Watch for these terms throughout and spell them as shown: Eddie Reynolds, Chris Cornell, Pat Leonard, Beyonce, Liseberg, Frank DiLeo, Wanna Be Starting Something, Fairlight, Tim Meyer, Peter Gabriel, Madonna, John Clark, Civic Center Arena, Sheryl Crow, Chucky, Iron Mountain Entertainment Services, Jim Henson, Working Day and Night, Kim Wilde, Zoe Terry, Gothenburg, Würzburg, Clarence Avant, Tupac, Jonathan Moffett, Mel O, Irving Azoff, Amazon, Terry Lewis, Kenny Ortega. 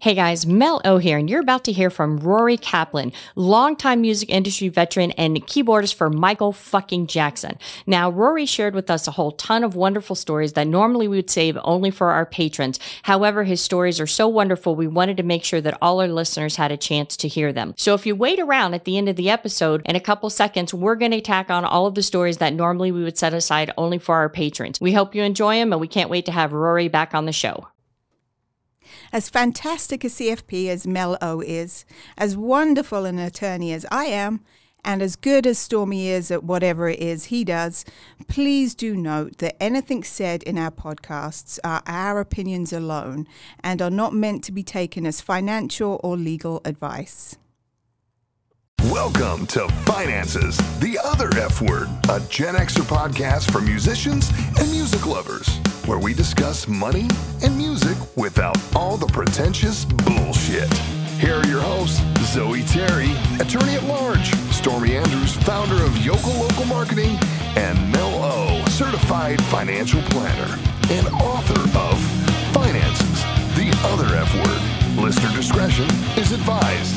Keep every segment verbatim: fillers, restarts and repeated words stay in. Hey guys, Mel O here, and you're about to hear from Rory Kaplan, longtime music industry veteran and keyboardist for Michael fucking Jackson. Now, Rory shared with us a whole ton of wonderful stories that normally we would save only for our patrons. However, his stories are so wonderful, we wanted to make sure that all our listeners had a chance to hear them. So if you wait around at the end of the episode, in a couple seconds, we're going to tack on all of the stories that normally we would set aside only for our patrons. We hope you enjoy them, and we can't wait to have Rory back on the show. As fantastic a C F P as Mel O is, as wonderful an attorney as I am, and as good as Stormy is at whatever it is he does, please do note that anything said in our podcasts are our opinions alone and are not meant to be taken as financial or legal advice. Welcome to Finances, the other F word, a Gen Xer podcast for musicians and music lovers, where we discuss money and music without all the pretentious bullshit. Here are your hosts, Zoe Terry, attorney at large, Stormy Andrews, founder of Yokel Local Marketing, and Mel O, certified financial planner and author of Finances, the other F word. Listener discretion is advised.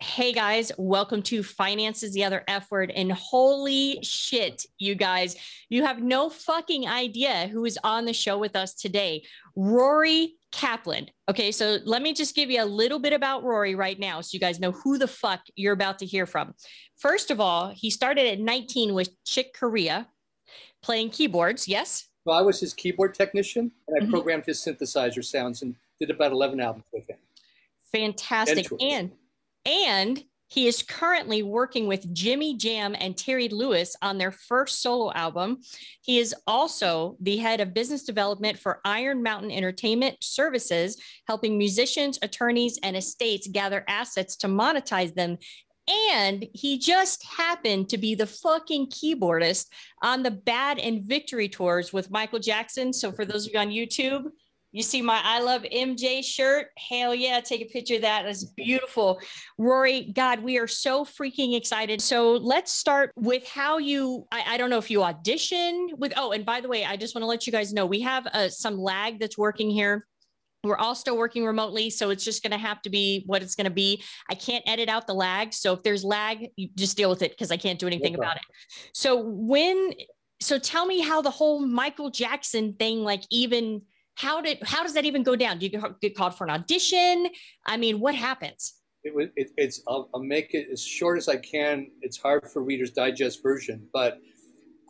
Hey guys, welcome to Finances, the other F word, and holy shit, you guys, you have no fucking idea who is on the show with us today. Rory Kaplan. Okay, so let me just give you a little bit about Rory right now so you guys know who the fuck you're about to hear from. First of all, he started at nineteen with Chick Corea playing keyboards, yes? Well, I was his keyboard technician, and I mm-hmm. programmed his synthesizer sounds and did about eleven albums with him. Fantastic. And And he is currently working with Jimmy Jam and Terry Lewis on their first solo album. He is also the head of business development for Iron Mountain Entertainment Services, helping musicians, attorneys, and estates gather assets to monetize them. And he just happened to be the fucking keyboardist on the Bad and Victory tours with Michael Jackson. So for those of you on YouTube, you see my I Love M J shirt? Hell yeah, take a picture of that. That's beautiful. Rory, God, we are so freaking excited. So let's start with how you, I, I don't know if you audition with, oh, and by the way, I just want to let you guys know, we have uh, some lag that's working here. We're all still working remotely, so it's just going to have to be what it's going to be. I can't edit out the lag. So if there's lag, you just deal with it because I can't do anything about it. So when, so tell me how the whole Michael Jackson thing, like even... How did how does that even go down? Do you get called for an audition? I mean, what happens? It was it, it's I'll, I'll make it as short as I can. It's hard for Reader's Digest version, but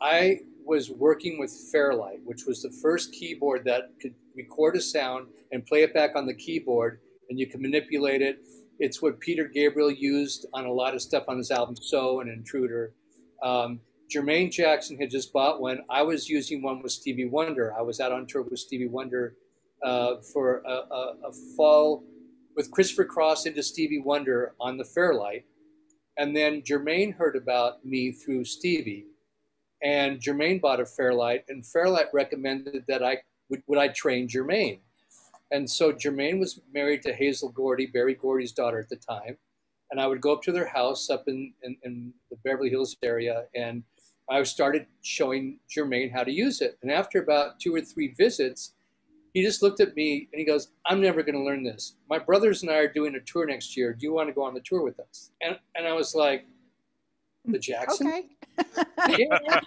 I was working with Fairlight, which was the first keyboard that could record a sound and play it back on the keyboard, and you can manipulate it. It's what Peter Gabriel used on a lot of stuff on his album So and Intruder. Um, Jermaine Jackson had just bought one. I was using one with Stevie Wonder. I was out on tour with Stevie Wonder uh, for a, a, a fall with Christopher Cross into Stevie Wonder on the Fairlight. And then Jermaine heard about me through Stevie. And Jermaine bought a Fairlight, and Fairlight recommended that I would, would I train Jermaine. And so Jermaine was married to Hazel Gordy, Barry Gordy's daughter at the time. And I would go up to their house up in, in, in the Beverly Hills area, and I started showing Jermaine how to use it. And after about two or three visits, he just looked at me and he goes, I'm never going to learn this. My brothers and I are doing a tour next year. Do you want to go on the tour with us? And, and I was like, the Jackson? Okay. Yeah.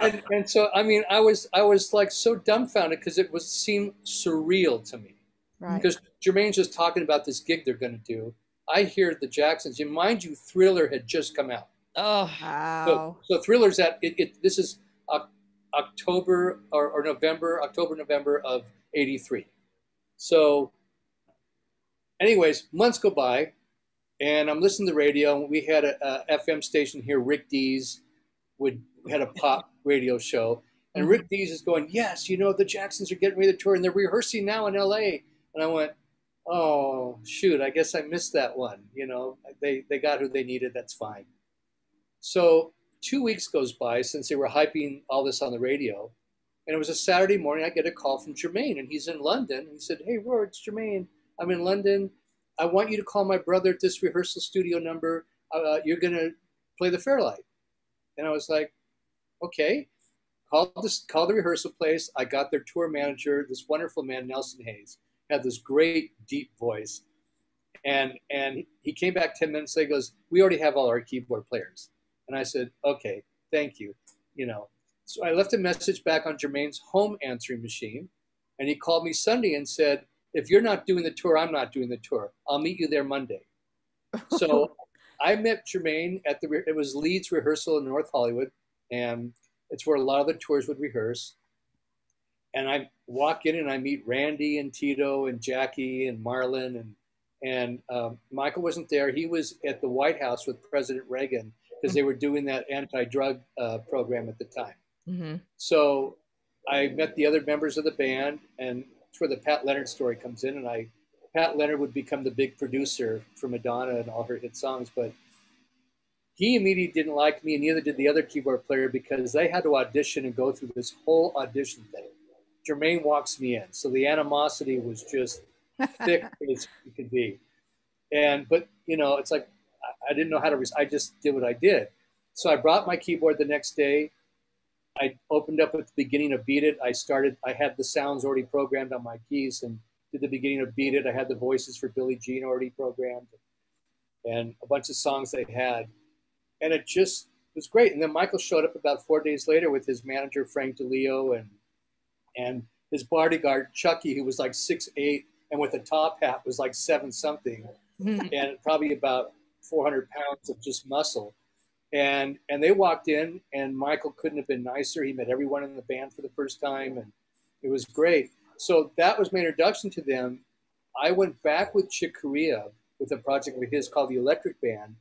and, and so, I mean, I was, I was like so dumbfounded because it was seemed surreal to me. Right. Because Jermaine's just talking about this gig they're going to do. I hear the Jacksons. And mind you, Thriller had just come out. Oh, wow. So, so Thriller's at, it, it, this is October or, or November, October, November of eighty-three. So anyways, months go by and I'm listening to the radio. And we had a, a F M station here, Rick Dees, would had a pop radio show. And Rick Dees is going, yes, you know, the Jacksons are getting ready to tour and they're rehearsing now in L A. And I went, oh, shoot, I guess I missed that one. You know, they, they got who they needed. That's fine. So two weeks goes by since they were hyping all this on the radio. And it was a Saturday morning. I get a call from Jermaine, and he's in London. He said, hey, Rory, it's Jermaine. I'm in London. I want you to call my brother at this rehearsal studio number. Uh, you're going to play the Fairlight. And I was like, okay. Called, this, called the rehearsal place. I got their tour manager, this wonderful man, Nelson Hayes, had this great deep voice. And, and he came back ten minutes later, he goes, we already have all our keyboard players. And I said, okay, thank you. You know, so I left a message back on Jermaine's home answering machine. And he called me Sunday and said, if you're not doing the tour, I'm not doing the tour. I'll meet you there Monday. So I met Jermaine at the, it was Leeds rehearsal in North Hollywood. And it's where a lot of the tours would rehearse. And I walk in and I meet Randy and Tito and Jackie and Marlon. And, and um, Michael wasn't there. He was at the White House with President Reagan because they were doing that anti-drug uh, program at the time. Mm-hmm. So I met the other members of the band, and that's where the Pat Leonard story comes in. And I, Pat Leonard would become the big producer for Madonna and all her hit songs, but he immediately didn't like me, and neither did the other keyboard player, because they had to audition and go through this whole audition thing. Jermaine walks me in, so the animosity was just thick as it could be. And but you know, it's like I, I didn't know how to. I just did what I did. So I brought my keyboard the next day. I opened up at the beginning of Beat It. I started, I had the sounds already programmed on my keys and did the beginning of Beat It. I had the voices for Billie Jean already programmed and a bunch of songs they had. And it just was great. And then Michael showed up about four days later with his manager, Frank DiLeo, and and his bodyguard, Chucky, who was like six eight and with a top hat was like seven something and probably about four hundred pounds of just muscle. And, and they walked in, and Michael couldn't have been nicer. He met everyone in the band for the first time, and it was great. So that was my introduction to them. I went back with Chick Corea with a project of his called The Electric Band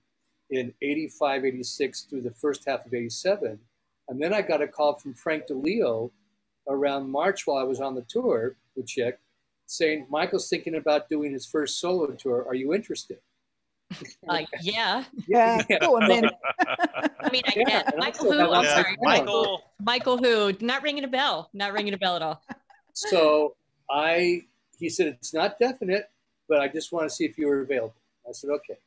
in eighty-five, eighty-six through the first half of eighty-seven. And then I got a call from Frank DiLeo around March while I was on the tour with Chick saying, Michael's thinking about doing his first solo tour. Are you interested? Uh, yeah. Yeah. Go a minute. I mean, I yeah, guess. Michael who? I'm yeah. sorry. Michael. Michael who? Not ringing a bell. Not ringing a bell at all. So I, he said, it's not definite, but I just want to see if you were available. I said, okay.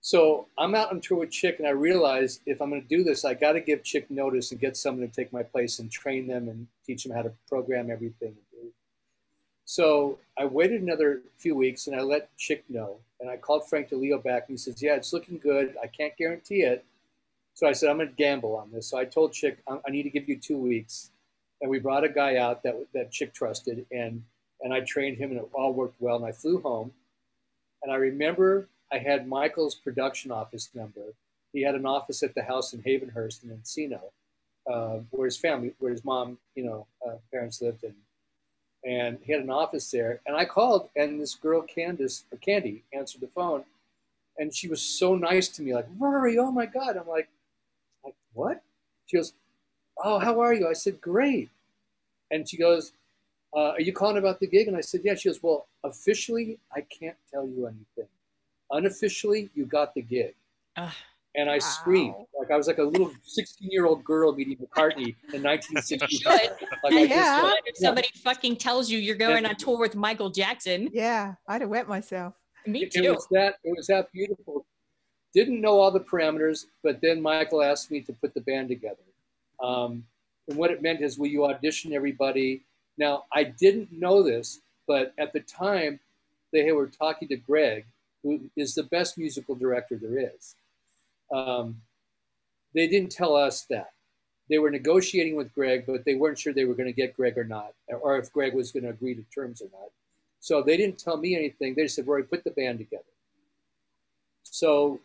So I'm out on tour with Chick, and I realized if I'm going to do this, I got to give Chick notice and get someone to take my place and train them and teach them how to program everything. So I waited another few weeks, and I let Chick know. And I called Frank DiLeo back, and he says, yeah, it's looking good. I can't guarantee it. So I said, I'm going to gamble on this. So I told Chick, I need to give you two weeks. And we brought a guy out that, that Chick trusted, and, and I trained him, and it all worked well. And I flew home. And I remember I had Michael's production office number. He had an office at the house in Havenhurst in Encino, uh, where his family, where his mom, you know, uh, parents lived in. And he had an office there. And I called, and this girl, Candace, or Candy, answered the phone. And she was so nice to me, like, Rory, oh my God. I'm like, like, what? She goes, oh, how are you? I said, great. And she goes, uh, are you calling about the gig? And I said, yeah. She goes, well, officially, I can't tell you anything. Unofficially, you got the gig. Uh, and I wow. screamed. Like I was like a little sixteen-year-old girl meeting McCartney in nineteen sixty-five. Like, I yeah. just, like, if somebody yeah. fucking tells you you're going on tour with Michael Jackson. Yeah, I'd have wet myself. Me too. It, it, was that, it was that beautiful. Didn't know all the parameters, but then Michael asked me to put the band together. Um, and what it meant is, will you audition everybody? Now, I didn't know this, but at the time, they were talking to Greg, who is the best musical director there is. Um, they didn't tell us that. They were negotiating with Greg, but they weren't sure they were going to get Greg or not, or if Greg was going to agree to terms or not. So they didn't tell me anything. They just said, Rory, put the band together. So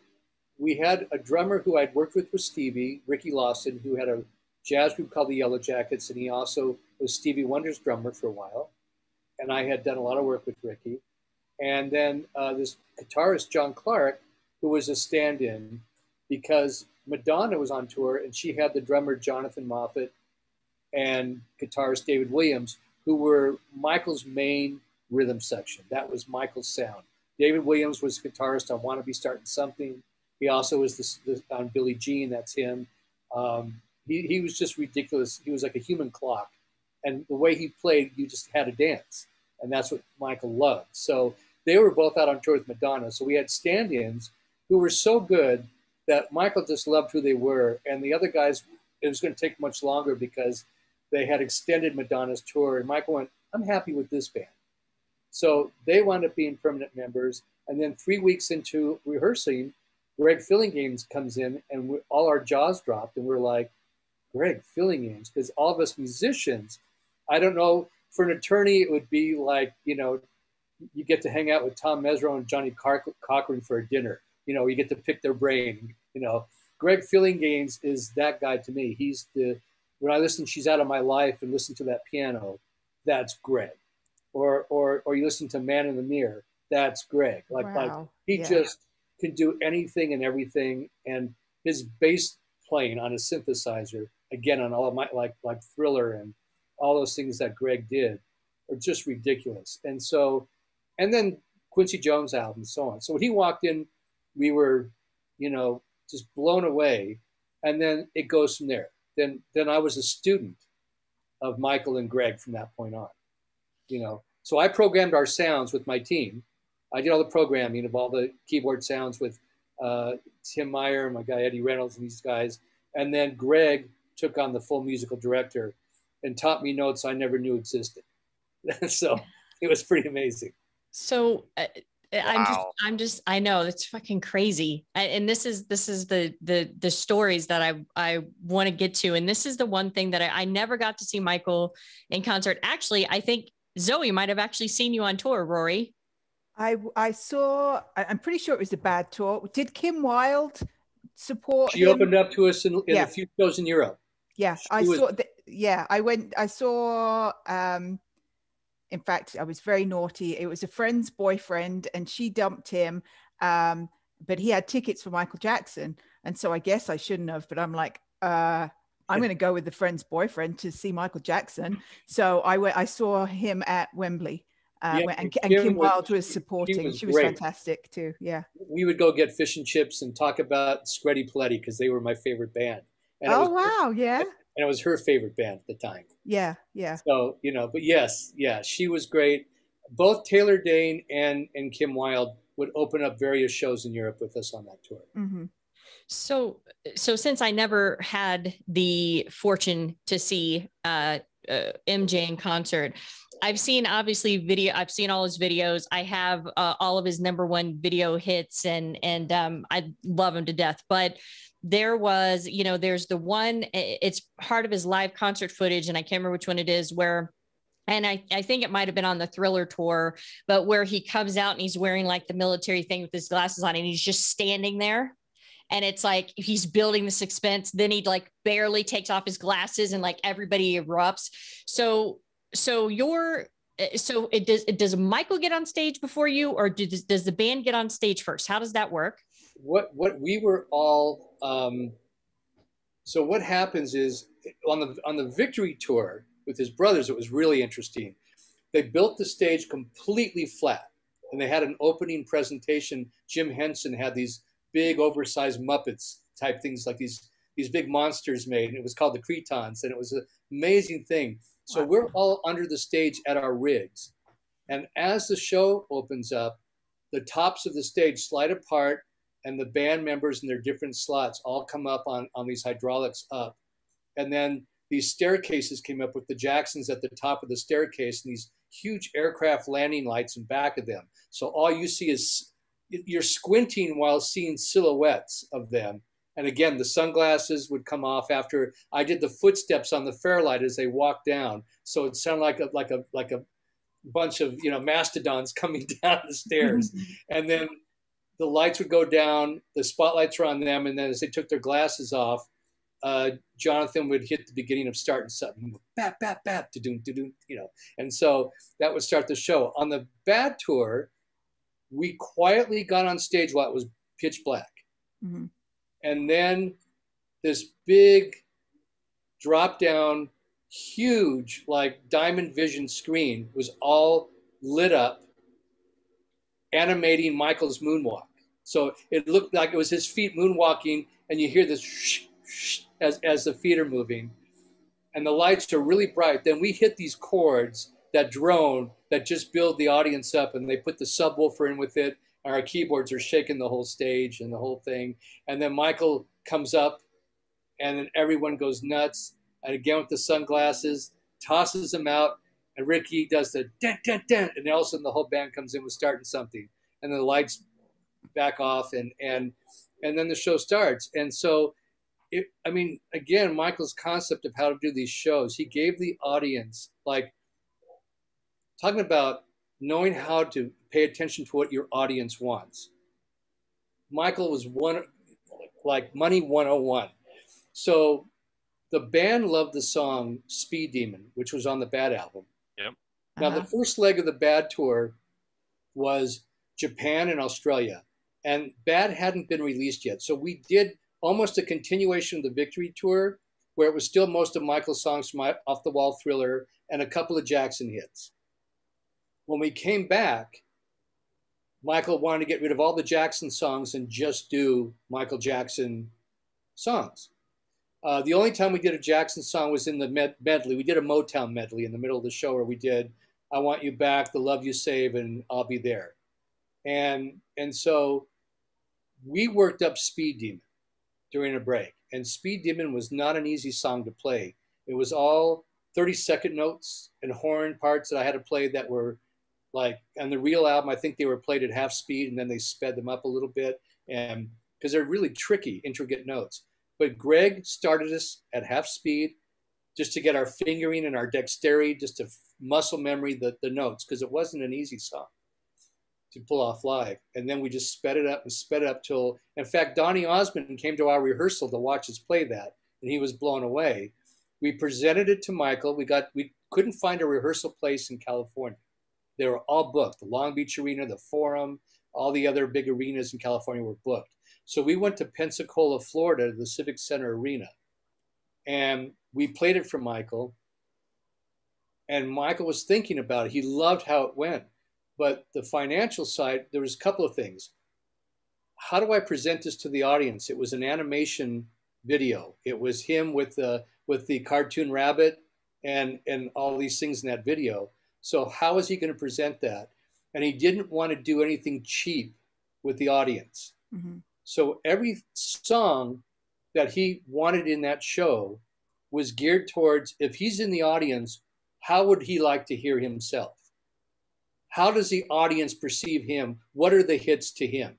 we had a drummer who I'd worked with with Stevie, Ricky Lawson, who had a jazz group called the Yellow Jackets, and he also was Stevie Wonder's drummer for a while. And I had done a lot of work with Ricky. And then uh, this guitarist, John Clark, who was a stand-in, because Madonna was on tour and she had the drummer Jonathan Moffett and guitarist David Williams, who were Michael's main rhythm section. That was Michael's sound. David Williams was a guitarist on Wanna Be Starting Something. He also was this, this, on Billie Jean, that's him. Um, he, he was just ridiculous. He was like a human clock. And the way he played, you just had to dance. And that's what Michael loved. So they were both out on tour with Madonna. So we had stand-ins who were so good that Michael just loved who they were, and the other guys, it was going to take much longer because they had extended Madonna's tour, and Michael went, I'm happy with this band. So they wound up being permanent members, and then three weeks into rehearsing, Greg Phillinganes comes in, and we, all our jaws dropped, and we're like, Greg Phillinganes, because all of us musicians, I don't know, for an attorney, it would be like, you know, you get to hang out with Tom Mesro and Johnny Car Cochran for a dinner. You know, you get to pick their brain, you know. Greg Phillinganes is that guy to me. He's the, when I listen, She's Out of My Life and listen to that piano, that's Greg. Or, or, or you listen to Man in the Mirror, that's Greg. Like, wow. like he yeah. just can do anything and everything. And his bass playing on a synthesizer, again, on all of my, like, like Thriller and all those things that Greg did are just ridiculous. And so, and then Quincy Jones album and so on. So when he walked in, we were, you know, just blown away. And then it goes from there. Then, then I was a student of Michael and Greg from that point on, you know. So I programmed our sounds with my team. I did all the programming of all the keyboard sounds with uh, Tim Meyer and my guy Eddie Reynolds and these guys. And then Greg took on the full musical director and taught me notes I never knew existed. So it was pretty amazing. So uh, wow. I'm just, I'm just, I know it's fucking crazy. I, and this is, this is the, the, the stories that I, I want to get to. And this is the one thing that I, I never got to see Michael in concert. Actually, I think Zoe might've actually seen you on tour, Rory. I, I saw, I'm pretty sure it was the Bad Tour. Did Kim Wilde support She him? Opened up to us in, in yeah. a few shows in Europe. Yeah, she I was, saw, the, yeah, I went, I saw, um, in fact, I was very naughty. It was a friend's boyfriend and she dumped him, um, but he had tickets for Michael Jackson. And so I guess I shouldn't have, but I'm like, uh, I'm going to go with the friend's boyfriend to see Michael Jackson. So I went, I saw him at Wembley. Uh, yeah, and, and Kim Wilde was, was supporting. She was, she was fantastic too. Yeah. We would go get fish and chips and talk about Screddy Pleddy because they were my favorite band. And oh, wow. Her, yeah. And it was her favorite band at the time. Yeah. Yeah. So, you know, but yes. Yeah. She was great. Both Taylor Dayne and, and Kim Wilde would open up various shows in Europe with us on that tour. Mm-hmm. So, so since I never had the fortune to see uh, uh, M J in concert, I've seen obviously video. I've seen all his videos. I have uh, all of his number one video hits, and and um, I love him to death. But there was, you know, there's the one. It's part of his live concert footage, and I can't remember which one it is. Where, and I I think it might have been on the Thriller tour, but where he comes out and he's wearing like the military thing with his glasses on, and he's just standing there. And it's like, he's building this expense. Then he like barely takes off his glasses and like everybody erupts. So, so your, so it does, it does Michael get on stage before you, or does, does the band get on stage first? How does that work? What, what we were all, um, so what happens is on the, on the Victory Tour with his brothers, it was really interesting. They built the stage completely flat and they had an opening presentation. Jim Henson had these big oversized Muppets type things, like these, these big monsters made, and it was called the Cretons, and it was an amazing thing. So wow. We're all under the stage at our rigs. And as the show opens up, the tops of the stage slide apart and the band members in their different slots all come up on, on these hydraulics up. And then these staircases came up with the Jacksons at the top of the staircase and these huge aircraft landing lights in back of them. So all you see is, you're squinting while seeing silhouettes of them. And again, the sunglasses would come off after I did the footsteps on the Fairlight as they walked down. So it sounded like a, like a, like a bunch of, you know, mastodons coming down the stairs. And then the lights would go down, the spotlights were on them. And then as they took their glasses off, uh, Jonathan would hit the beginning of starting something, bap, bap, bap, da-doom, da-doom, you know. And so that would start the show. On the Bad Tour, we quietly got on stage while it was pitch black. Mm-hmm. And then this big drop down, huge, like Diamond Vision screen was all lit up, animating Michael's moonwalk. So it looked like it was his feet moonwalking, and you hear this shh, shh, as, as the feet are moving. And the lights are really bright. Then we hit these chords that drone that just build the audience up, and they put the subwoofer in with it, and our keyboards are shaking the whole stage and the whole thing. And then Michael comes up, and then everyone goes nuts. And again with the sunglasses, tosses them out, and Ricky does the dun, dun, dun, and all of a sudden the whole band comes in with starting something, and then the lights back off, and and and then the show starts. And so, it, I mean, again, Michael's concept of how to do these shows, he gave the audience, like, talking about knowing how to pay attention to what your audience wants. Michael was one, like Money one oh one. So the band loved the song Speed Demon, which was on the Bad album. Yep. Now, uh-huh. the first leg of the Bad Tour was Japan and Australia. And Bad hadn't been released yet. So we did almost a continuation of the Victory Tour, where it was still most of Michael's songs from Off the Wall, Thriller, and a couple of Jackson hits. When we came back, Michael wanted to get rid of all the Jackson songs and just do Michael Jackson songs. Uh, the only time we did a Jackson song was in the med medley. We did a Motown medley in the middle of the show where we did I Want You Back, The Love You Save, and I'll Be There. And, and so we worked up Speed Demon during a break. And Speed Demon was not an easy song to play. It was all thirty-second notes and horn parts that I had to play that were like, on the real album, I think they were played at half speed, and then they sped them up a little bit, and because they're really tricky, intricate notes. But Greg started us at half speed just to get our fingering and our dexterity, just to muscle memory the, the notes, because it wasn't an easy song to pull off live. And then we just sped it up and sped it up till, in fact, Donny Osmond came to our rehearsal to watch us play that, and he was blown away. We presented it to Michael. We got, we couldn't find a rehearsal place in California. They were all booked. The Long Beach Arena, the Forum, all the other big arenas in California were booked. So we went to Pensacola, Florida, to the Civic Center Arena, and we played it for Michael. And Michael was thinking about it. He loved how it went. But the financial side, there was a couple of things. How do I present this to the audience? It was an animation video. It was him with the with the cartoon rabbit and and all these things in that video. So how is he going to present that? And he didn't want to do anything cheap with the audience. Mm-hmm. So every song that he wanted in that show was geared towards, if he's in the audience, how would he like to hear himself? How does the audience perceive him? What are the hits to him?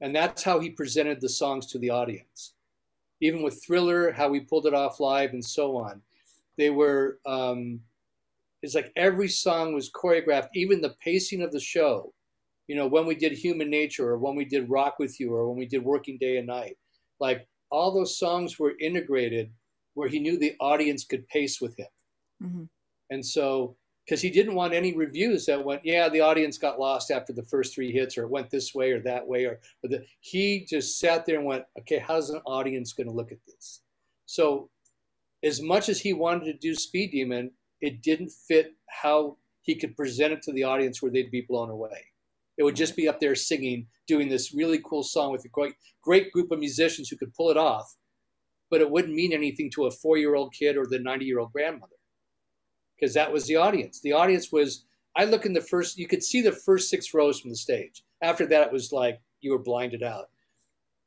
And that's how he presented the songs to the audience. Even with Thriller, how we pulled it off live and so on. They were, um, it's like every song was choreographed, even the pacing of the show. You know, when we did Human Nature, or when we did Rock With You, or when we did Working Day and Night, like all those songs were integrated where he knew the audience could pace with him. Mm-hmm. And so, because he didn't want any reviews that went, yeah, the audience got lost after the first three hits, or it went this way or that way. Or, or the, he just sat there and went, okay, how's an audience going to look at this? So as much as he wanted to do Speed Demon, it didn't fit how he could present it to the audience where they'd be blown away. It would just be up there singing, doing this really cool song with a great, great group of musicians who could pull it off, but it wouldn't mean anything to a four-year-old kid or the ninety-year-old grandmother, because that was the audience. The audience was, I look in the first, you could see the first six rows from the stage. After that, it was like you were blinded out.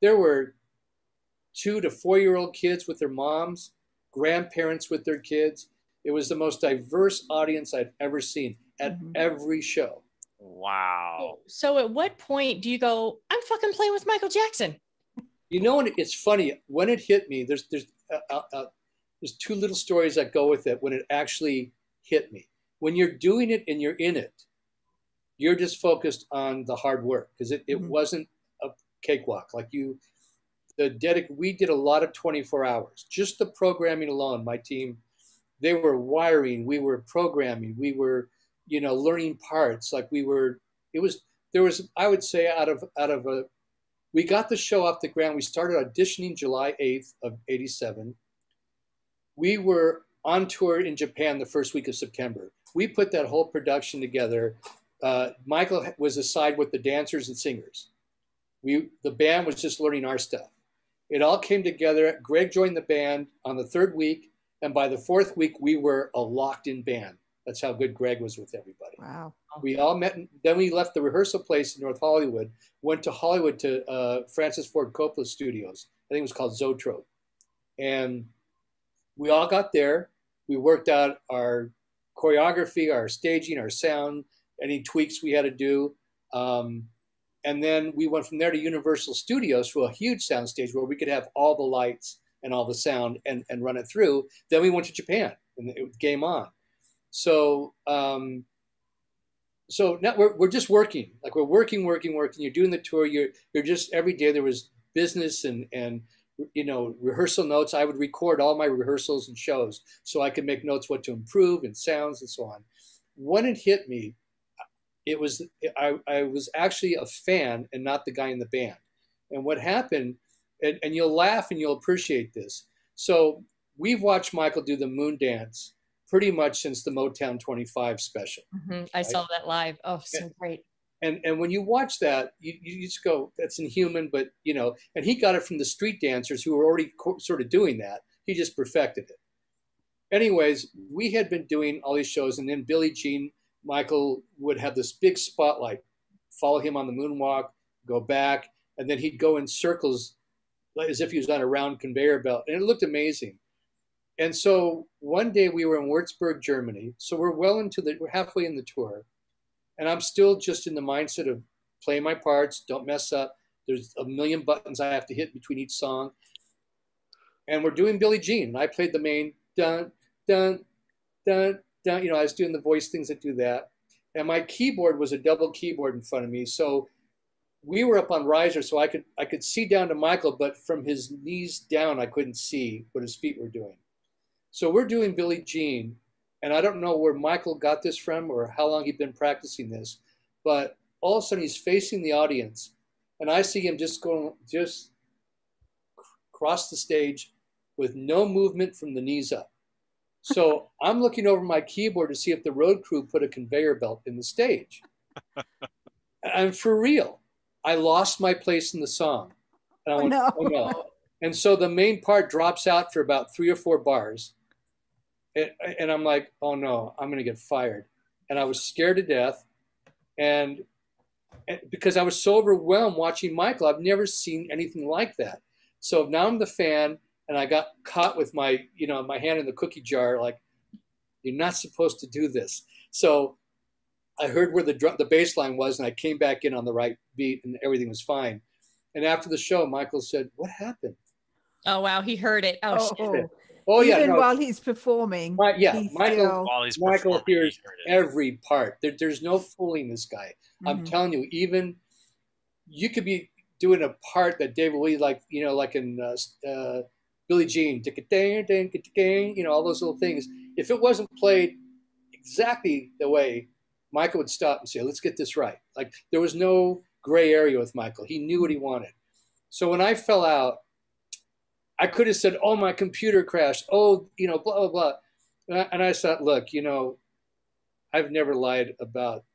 There were two to four-year-old kids with their moms, grandparents with their kids. It was the most diverse audience I've ever seen at mm-hmm. every show. Wow. So at what point do you go, I'm fucking playing with Michael Jackson? You know, and it's funny, when it hit me, there's, there's, uh, uh, there's two little stories that go with it when it actually hit me. When you're doing it and you're in it, you're just focused on the hard work, because it, it mm-hmm. wasn't a cakewalk. Like you, the dedic, we did a lot of twenty-four hours, just the programming alone. My team, they were wiring, we were programming, we were, you know, learning parts. Like we were, it was, there was, I would say out of, out of a, we got the show off the ground. We started auditioning July eighth of eighty-seven. We were on tour in Japan the first week of September. We put that whole production together. Uh, Michael was aside with the dancers and singers. We, the band was just learning our stuff. It all came together. Greg joined the band on the third week. And by the fourth week, we were a locked in band. That's how good Greg was with everybody. Wow. We all met. Then we left the rehearsal place in North Hollywood, went to Hollywood to uh, Francis Ford Coppola Studios. I think it was called Zoetrope. And we all got there. We worked out our choreography, our staging, our sound, any tweaks we had to do. Um, and then we went from there to Universal Studios for a huge soundstage where we could have all the lights and all the sound and, and run it through. Then we went to Japan and it was game on. So, um, so now we're, we're just working, like we're working, working, working. You're doing the tour. You're, you're just, every day there was business and, and, you know, rehearsal notes. I would record all my rehearsals and shows so I could make notes, what to improve and sounds and so on. When it hit me, it was, I, I was actually a fan and not the guy in the band. And what happened, and, and you'll laugh and you'll appreciate this. So we've watched Michael do the moon dance pretty much since the Motown twenty-five special. Mm-hmm. I right? saw that live. Oh, so and, great. And and when you watch that, you, you just go, that's inhuman, but you know, and he got it from the street dancers who were already sort of doing that. He just perfected it. Anyways, we had been doing all these shows, and then Billie Jean, Michael would have this big spotlight, follow him on the moonwalk, go back, and then he'd go in circles as if he was on a round conveyor belt. And it looked amazing. And so one day we were in Würzburg, Germany. So we're well into the, we're halfway in the tour. And I'm still just in the mindset of play my parts, don't mess up. There's a million buttons I have to hit between each song. And we're doing Billie Jean. And I played the main dun, dun, dun, dun. You know, I was doing the voice things that do that. And my keyboard was a double keyboard in front of me. So we were up on riser, so I could, I could see down to Michael, but from his knees down, I couldn't see what his feet were doing. So we're doing Billie Jean, and I don't know where Michael got this from or how long he'd been practicing this, but all of a sudden he's facing the audience, and I see him just going, just cross the stage with no movement from the knees up. So I'm looking over my keyboard to see if the road crew put a conveyor belt in the stage. And for real, I lost my place in the song. And I went, oh, no. Oh, no. And so the main part drops out for about three or four bars. And I'm like, oh no, I'm going to get fired. And I was scared to death. And, and because I was so overwhelmed watching Michael, I've never seen anything like that. So now I'm the fan, and I got caught with my, you know, my hand in the cookie jar, like, you're not supposed to do this. So I heard where the, the bass line was, and I came back in on the right beat, and everything was fine. And after the show, Michael said, what happened? Oh, wow. He heard it. Oh, oh, shit. Oh yeah. Even no. while he's performing. My, yeah. He's Michael, still... while he's Michael hears he every part. There, there's no fooling this guy. Mm-hmm. I'm telling you, even you could be doing a part that David Williams, like, you know, like in uh, uh, Billie Jean, you know, all those little things. If it wasn't played exactly the way, Michael would stop and say, let's get this right. Like, there was no gray area with Michael. He knew what he wanted. So when I fell out, I could have said, oh, my computer crashed. Oh, you know, blah, blah, blah. And I, and I thought, look, you know, I've never lied about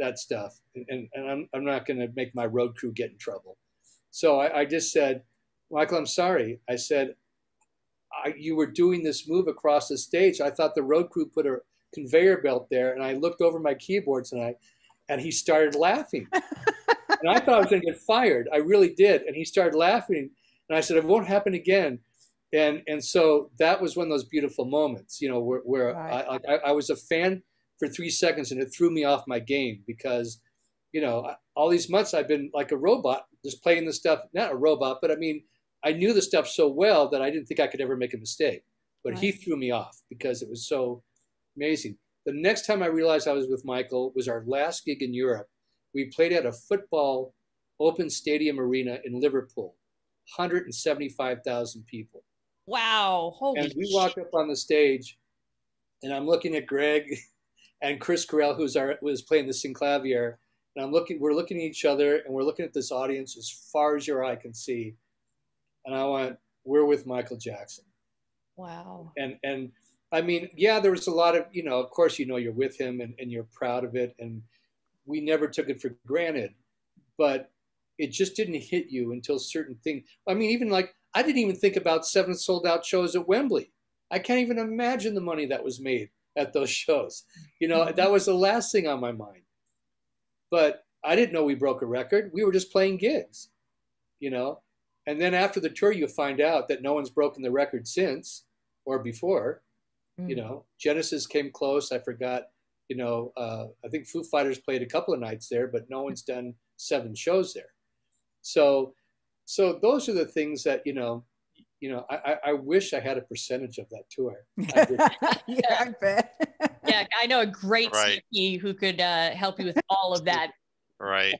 that stuff. And, and, and I'm, I'm not going to make my road crew get in trouble. So I, I just said, Michael, I'm sorry. I said, I, you were doing this move across the stage. I thought the road crew put a conveyor belt there. And I looked over my keyboards, and I, and he started laughing. And I thought I was going to get fired. I really did. And he started laughing. And I said, it won't happen again. And and so that was one of those beautiful moments, you know, where, where right. I, I, I was a fan for three seconds, and it threw me off my game because, you know, all these months I've been like a robot, just playing the stuff, not a robot, but I mean, I knew the stuff so well that I didn't think I could ever make a mistake. But right. he threw me off because it was so amazing. The next time I realized I was with Michael was our last gig in Europe. We played at a football open stadium arena in Liverpool. one hundred seventy-five thousand people. Wow. Holy and we walked shit. Up on the stage, and I'm looking at Greg and Chris Cornell, who's our was playing the synclavier, and I'm looking we're looking at each other, and we're looking at this audience as far as your eye can see. And I went, we're with Michael Jackson. Wow. And and I mean, yeah, there was a lot of, you know, of course, you know, you're with him, and, and you're proud of it, and we never took it for granted, but it just didn't hit you until certain things. I mean, even like, I didn't even think about seven sold out shows at Wembley. I can't even imagine the money that was made at those shows. You know, that was the last thing on my mind. But I didn't know we broke a record. We were just playing gigs, you know. And then after the tour, you find out that no one's broken the record since or before. Mm. You know, Genesis came close. I forgot, you know, uh, I think Foo Fighters played a couple of nights there, but no one's done seven shows there. So, so those are the things that, you know, you know, I, I wish I had a percentage of that tour. I yeah, I bet. Yeah, I know a great right. sneaky who could uh, help you with all of that. Right.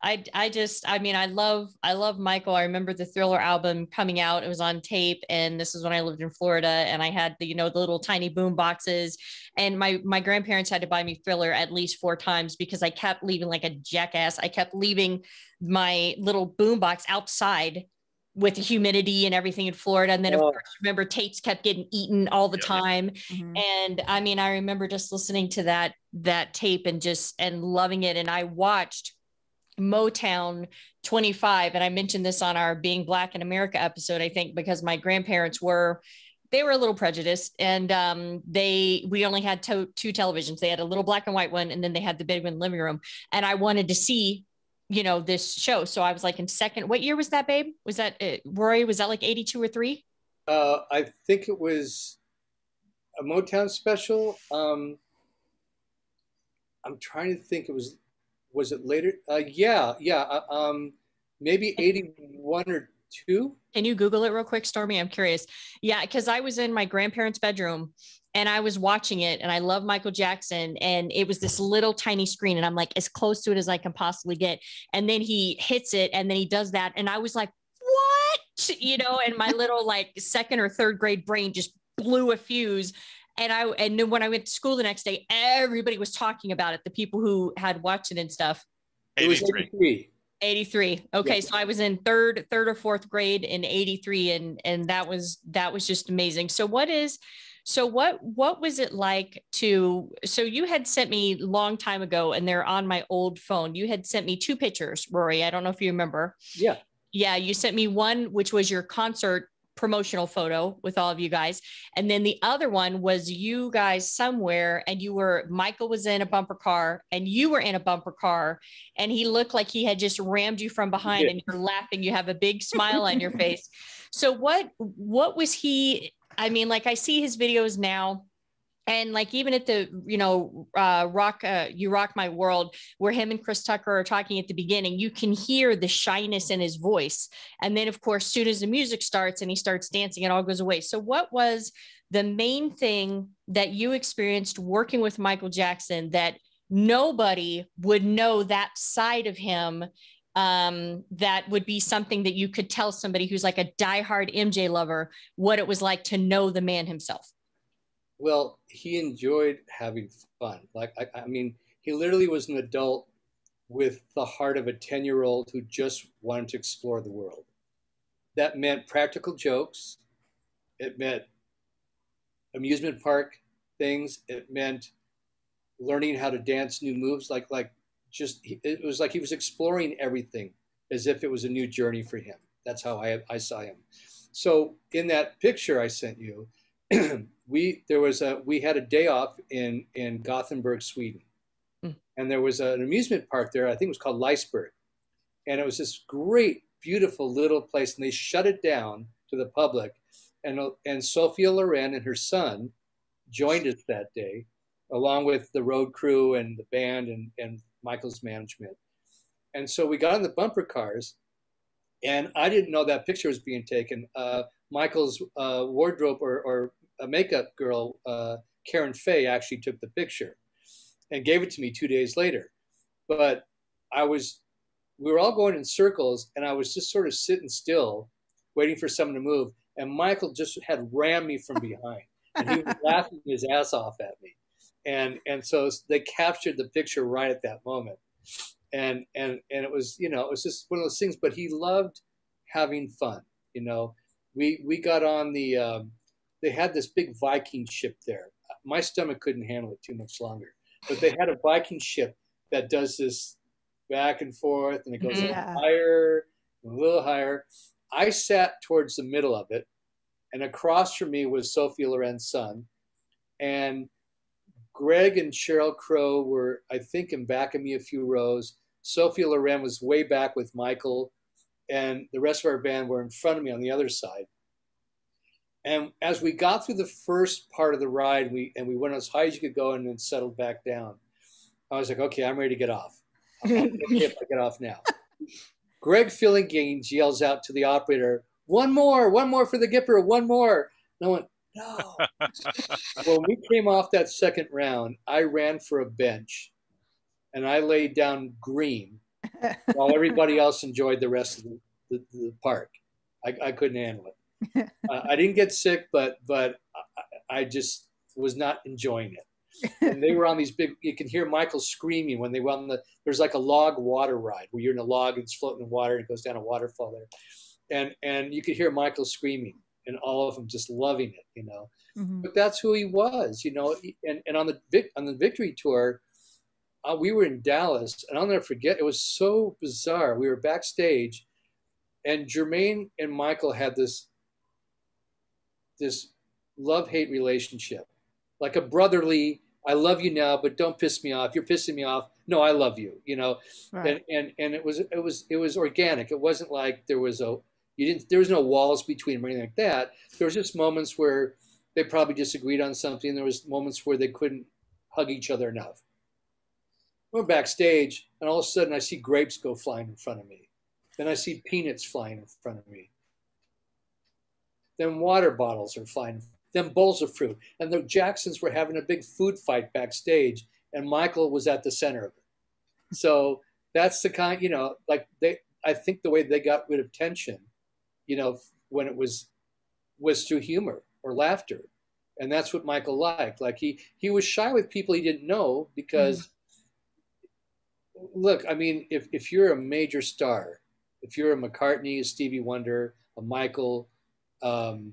I, I just, I mean, I love, I love Michael. I remember the Thriller album coming out. It was on tape. And this is when I lived in Florida, and I had the, you know, the little tiny boom boxes, and my, my grandparents had to buy me Thriller at least four times because I kept leaving like a jackass. I kept leaving my little boom box outside with the humidity and everything in Florida. And then of oh. course, remember tapes kept getting eaten all the yeah. time. Mm-hmm. And I mean, I remember just listening to that, that tape and just, and loving it. And I watched Motown twenty-five. And I mentioned this on our Being Black in America episode, I think, because my grandparents were, they were a little prejudiced, and um, they, we only had to, two televisions. They had a little black and white one, and then they had the big one in the living room. And I wanted to see, you know, this show. So I was like in second, what year was that, babe? Was that, uh, Rory, was that like eighty-two or three? Uh, I think it was a Motown special. Um, I'm trying to think, it was, was it later? Uh, yeah, yeah. Uh, um, maybe eighty-one or two. Can you Google it real quick, Stormy? I'm curious. Yeah, because I was in my grandparents' bedroom and I was watching it, and I love Michael Jackson, and it was this little tiny screen, and I'm like as close to it as I can possibly get. And then he hits it, and then he does that. And I was like, what? You know, and my little like second or third grade brain just blew a fuse. And I, and then when I went to school the next day, everybody was talking about it. The people who had watched it and stuff. eighty-three. eighty-three. Okay. Yeah. So I was in third, third or fourth grade in eighty-three. And, and that was, that was just amazing. So what is, so what, what was it like to, so you had sent me a long time ago, and they're on my old phone. You had sent me two pictures, Rory. I don't know if you remember. Yeah. Yeah. You sent me one, which was your concert promotional photo with all of you guys. And then the other one was you guys somewhere, and you were, Michael was in a bumper car, and you were in a bumper car, and he looked like he had just rammed you from behind, yeah. and you're laughing. You have a big smile on your face. So what, what was he, I mean, like I see his videos now, and like, even at the, you know, uh, rock, uh, You Rock My World, where him and Chris Tucker are talking at the beginning, you can hear the shyness in his voice. And then of course, soon as the music starts and he starts dancing, it all goes away. So what was the main thing that you experienced working with Michael Jackson that nobody would know that side of him? Um, that would be something that you could tell somebody who's like a diehard M J lover, what it was like to know the man himself. Well, he enjoyed having fun. Like, I, I mean, he literally was an adult with the heart of a ten-year-old who just wanted to explore the world. That meant practical jokes. It meant amusement park things. It meant learning how to dance new moves. Like, like just, it was like he was exploring everything as if it was a new journey for him. That's how I, I saw him. So in that picture I sent you, we there was a we had a day off in in Gothenburg, Sweden, mm. and there was an amusement park there. I think it was called Liseberg, and it was this great, beautiful little place. And they shut it down to the public, and and Sophia Loren and her son joined us that day, along with the road crew and the band and and Michael's management. And so we got on the bumper cars, and I didn't know that picture was being taken. Uh, Michael's uh, wardrobe or, or a makeup girl, uh, Karen Fay, actually took the picture and gave it to me two days later. But I was, we were all going in circles, and I was just sort of sitting still, waiting for someone to move. And Michael just had rammed me from behind, and he was laughing his ass off at me. And and so they captured the picture right at that moment. And and and it was, you know, it was just one of those things. But he loved having fun, you know. We, we got on the, um, they had this big Viking ship there. My stomach couldn't handle it too much longer, but they had a Viking ship that does this back and forth, and it goes yeah. a little higher, a little higher. I sat towards the middle of it, and across from me was Sophia Loren's son, And Greg and Sheryl Crow were, I think, in back of me a few rows. Sophia Loren was way back with Michael, and the rest of our band were in front of me on the other side. And as we got through the first part of the ride, we and we went as high as you could go and then settled back down. I was like, okay, I'm ready to get off. I'm okay if I get off now. Greg Phillinganes yells out to the operator, one more, one more for the Gipper, one more. And I went, no. When we came off that second round, I ran for a bench and I laid down green while everybody else enjoyed the rest of the, the, the park. I, I couldn't handle it. uh, I didn't get sick, but but I, I just was not enjoying it. And they were on these big, you can hear Michael screaming when they went on the, there's like a log water ride where you're in a log and it's floating in water and it goes down a waterfall there. And and you could hear Michael screaming and all of them just loving it, you know. Mm-hmm. But that's who he was, you know. And, and on, the Vic, on the Victory Tour, uh, we were in Dallas, and I'll never forget, it was so bizarre. We were backstage and Jermaine and Michael had this this love-hate relationship, like a brotherly, I love you now, but don't piss me off. You're pissing me off. No, I love you, you know? Right. And, and, and it was, it was, it was organic. It wasn't like there was a, you didn't, there was no walls between them or anything like that. There was just moments where they probably disagreed on something. There was moments where they couldn't hug each other enough. We're backstage and all of a sudden I see grapes go flying in front of me. Then I see peanuts flying in front of me. Then water bottles are flying, then bowls of fruit. And the Jacksons were having a big food fight backstage and Michael was at the center of it. So that's the kind, you know, like they, I think the way they got rid of tension, you know, when it was, was through humor or laughter. And that's what Michael liked. Like he, he was shy with people he didn't know because mm. look, I mean, if, if you're a major star, if you're a McCartney, a Stevie Wonder, a Michael, Um,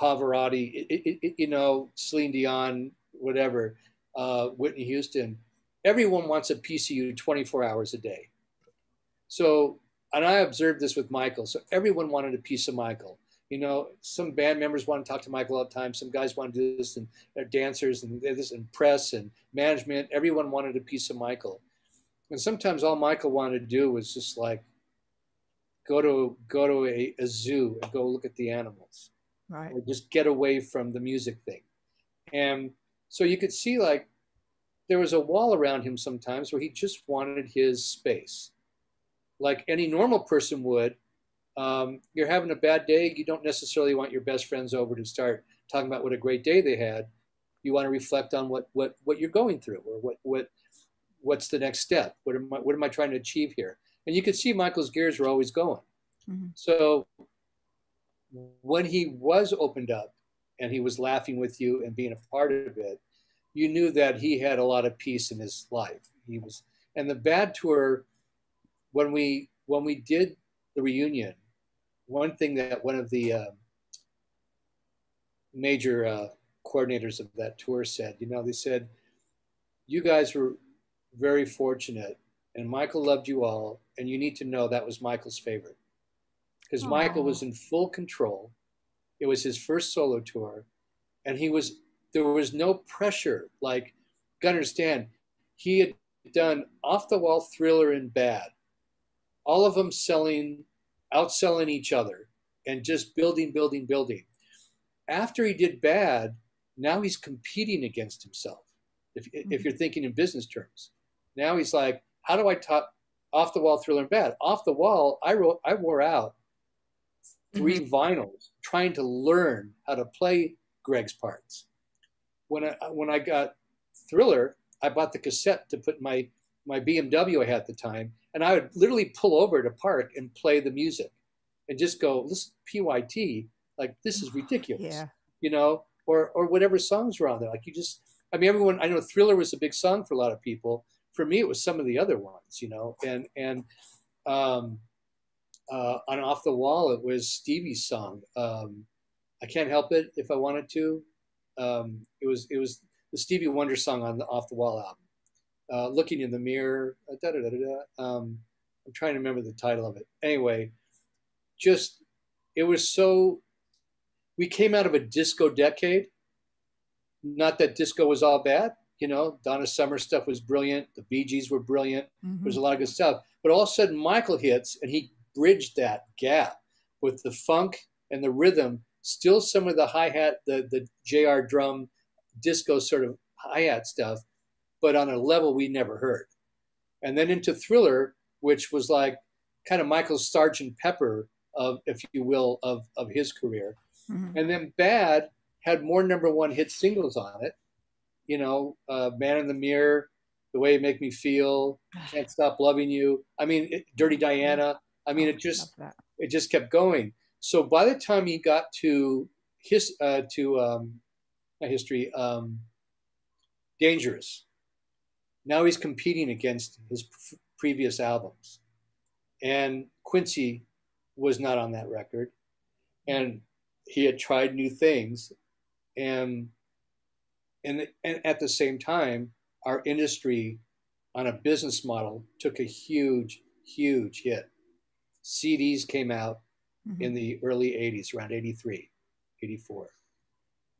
Pavarotti, it, it, it, you know, Celine Dion, whatever, uh, Whitney Houston. Everyone wants a piece of you twenty-four hours a day. So, and I observed this with Michael. So everyone wanted a piece of Michael. You know, some band members want to talk to Michael all the time. Some guys want to do this, and they're dancers and this, and press and management. Everyone wanted a piece of Michael. And sometimes all Michael wanted to do was just like, Go to go to a, a zoo and go look at the animals, right? Or just get away from the music thing. And so you could see like there was a wall around him sometimes where he just wanted his space, like any normal person would. Um, you're having a bad day. You don't necessarily want your best friends over to start talking about what a great day they had. You want to reflect on what what what you're going through, or what what what's the next step? What am I what am I trying to achieve here? And you could see Michael's gears were always going. Mm-hmm. So when he was opened up and he was laughing with you and being a part of it, you knew that he had a lot of peace in his life. He was, and the Bad Tour, when we when we did the reunion, one thing that one of the uh, major uh, coordinators of that tour said, you know, they said, you guys were very fortunate. And Michael loved you all, and you need to know that was Michael's favorite. Because Michael was in full control. It was his first solo tour, and he was there was no pressure. Like, you gotta understand, he had done Off the Wall, Thriller, and Bad. All of them selling, outselling each other, and just building, building, building. After he did Bad, now he's competing against himself, if, mm-hmm. if you're thinking in business terms. Now he's like, how do I top Off the Wall, Thriller, and Bad? Off the Wall, I wrote, I wore out three mm-hmm. vinyls trying to learn how to play Greg's parts. When I when I got Thriller, I bought the cassette to put my my B M W I had at the time, and I would literally pull over to park and play the music, and just go, listen, P Y T, like this is ridiculous, yeah. you know, or or whatever songs were on there. Like you just, I mean, everyone, I know Thriller was a big song for a lot of people. For me, it was some of the other ones, you know, and and um, uh, on Off the Wall, it was Stevie's song. Um, I Can't Help It If I Wanted To. Um, it was it was the Stevie Wonder song on the Off the Wall album. Uh, Looking in the Mirror. Uh, da, da, da, da, da. Um, I'm trying to remember the title of it. Anyway, just it was so. We came out of a disco decade, Not that disco was all bad. You know, Donna Summer stuff was brilliant. The Bee Gees were brilliant. Mm-hmm. There's a lot of good stuff. But all of a sudden, Michael hits, and he bridged that gap with the funk and the rhythm. Still, some of the hi hat, the the J R drum, disco sort of hi hat stuff, but on a level we never heard. And then into Thriller, which was like kind of Michael's Sergeant Pepper of, if you will, of of his career. Mm-hmm. And then Bad had more number one hit singles on it. You know, uh, Man in the Mirror, The Way You Make Me Feel, Can't Stop Loving You. I mean, it, Dirty Diana. I mean, it just it just kept going. So by the time he got to his uh, to um, not history, um, Dangerous. Now he's competing against his pr previous albums, and Quincy was not on that record, and he had tried new things, and. And, and at the same time, our industry on a business model took a huge, huge hit. C Ds came out mm-hmm. in the early eighties, around eighty-three, eighty-four.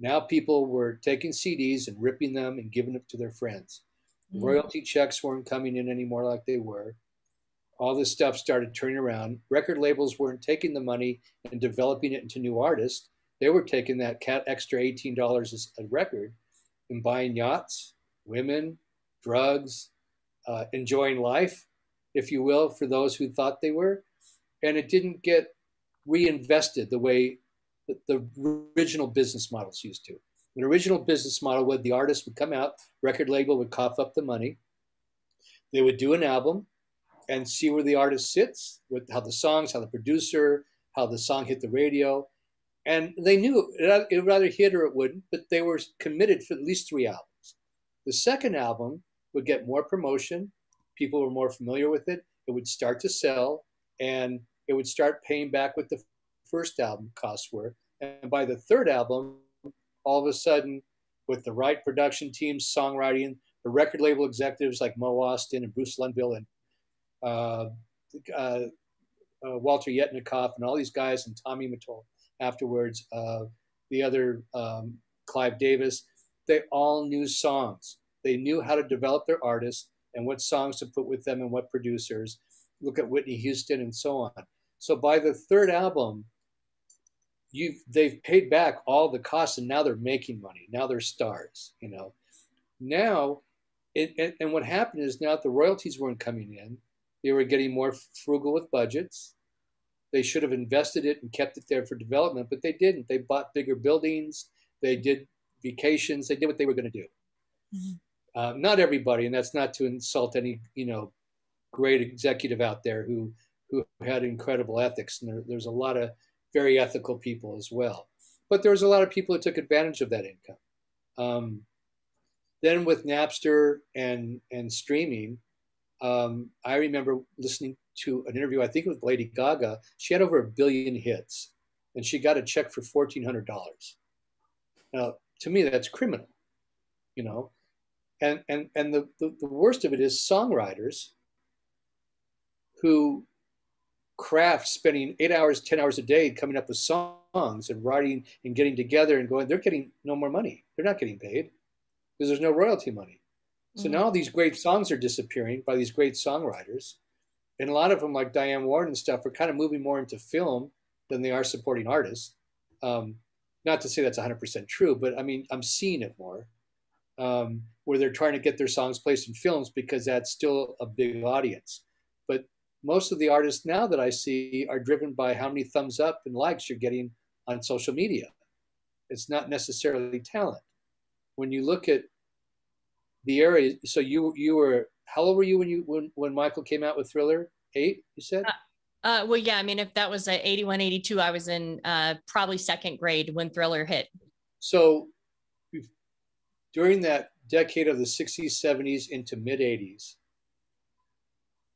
Now people were taking C Ds and ripping them and giving them to their friends. Mm-hmm. Royalty checks weren't coming in anymore like they were. All this stuff started turning around. Record labels weren't taking the money and developing it into new artists. They were taking that cat extra eighteen dollars a record and buying yachts, women, drugs, uh, enjoying life, if you will, for those who thought they were. And it didn't get reinvested the way the, the original business models used to. An original business model where the artist would come out, record label would cough up the money. They would do an album and see where the artist sits, with how the songs, how the producer, how the song hit the radio. And they knew it, it would either hit or it wouldn't, but they were committed for at least three albums. The second album would get more promotion. People were more familiar with it. It would start to sell, and it would start paying back what the first album costs were. And by the third album, all of a sudden, with the right production teams, songwriting, the record label executives like Mo Austin and Bruce Lundville and uh, uh, uh, Walter Yetnikoff and all these guys, and Tommy Mottola afterwards, uh, the other um, Clive Davis, they all knew songs. They knew how to develop their artists and what songs to put with them and what producers. Look at Whitney Houston and so on. So by the third album, you've, they've paid back all the costs, and now they're making money. Now they're stars, you know. Now, it, and, and what happened is now the royalties weren't coming in. They were getting more frugal with budgets. They should have invested it and kept it there for development, but they didn't. They bought bigger buildings. They did vacations. They did what they were going to do. Mm-hmm. uh, not everybody, and that's not to insult any, you know, great executive out there who who had incredible ethics. And there, there's a lot of very ethical people as well. But there was a lot of people who took advantage of that income. Um, then with Napster and and streaming, um, I remember listening to an interview, I think it was Lady Gaga. She had over a billion hits, and she got a check for fourteen hundred dollars. Now, to me, that's criminal, you know? And and, and the, the, the worst of it is songwriters who craft spending eight hours, ten hours a day coming up with songs and writing and getting together and going, they're getting no more money. They're not getting paid because there's no royalty money. So mm-hmm. now all these great songs are disappearing by these great songwriters. And a lot of them, like Diane Warren and stuff, are kind of moving more into film than they are supporting artists. Um, not to say that's one hundred percent true, but I mean, I'm seeing it more, um, where they're trying to get their songs placed in films because that's still a big audience. But most of the artists now that I see are driven by how many thumbs up and likes you're getting on social media. It's not necessarily talent. When you look at the area, so you you were, how old were you when you when, when Michael came out with Thriller? Eight, you said? Uh, uh, well, yeah. I mean, if that was at eighty-one, eighty-two, I was in uh, probably second grade when Thriller hit. So during that decade of the sixties, seventies into mid-eighties,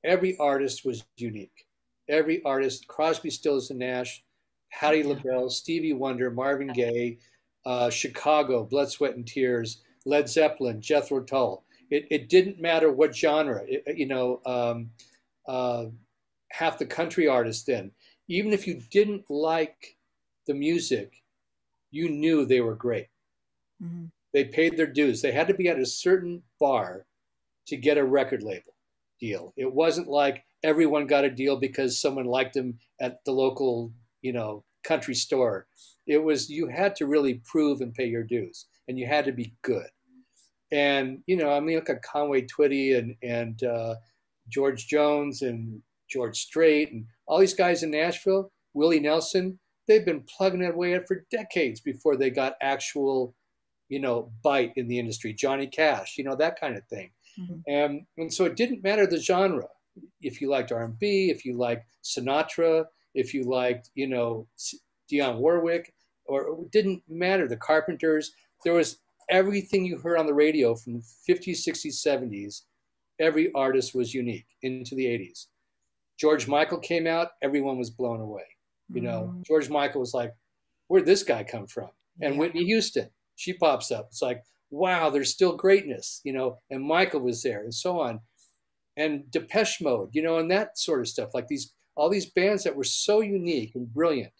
every artist was unique. Every artist, Crosby, Stills and Nash, Patti yeah. LaBelle, Stevie Wonder, Marvin Gaye, uh, Chicago, Blood, Sweat and Tears, Led Zeppelin, Jethro Tull. It, it didn't matter what genre, it, you know, um, uh, half the country artists then. Even if you didn't like the music, you knew they were great. Mm-hmm. They paid their dues. They had to be at a certain bar to get a record label deal. It wasn't like everyone got a deal because someone liked them at the local, you know, country store. It was, you had to really prove and pay your dues, and you had to be good. And, you know, I mean, look at Conway Twitty and, and uh, George Jones and George Strait and all these guys in Nashville, Willie Nelson, they've been plugging away at it for decades before they got actual, you know, bite in the industry. Johnny Cash, you know, that kind of thing. Mm-hmm. And, and so it didn't matter the genre. If you liked R and B, if you liked Sinatra, if you liked, you know, Dionne Warwick, or it didn't matter, the Carpenters, there was everything you heard on the radio from the fifties, sixties, seventies, every artist was unique into the eighties. George Michael came out, everyone was blown away. You know, mm-hmm. George Michael was like, where'd this guy come from? And yeah. Whitney Houston, she pops up. It's like, wow, there's still greatness, you know, and Michael was there and so on. And Depeche Mode, you know, and that sort of stuff, like these, all these bands that were so unique and brilliant.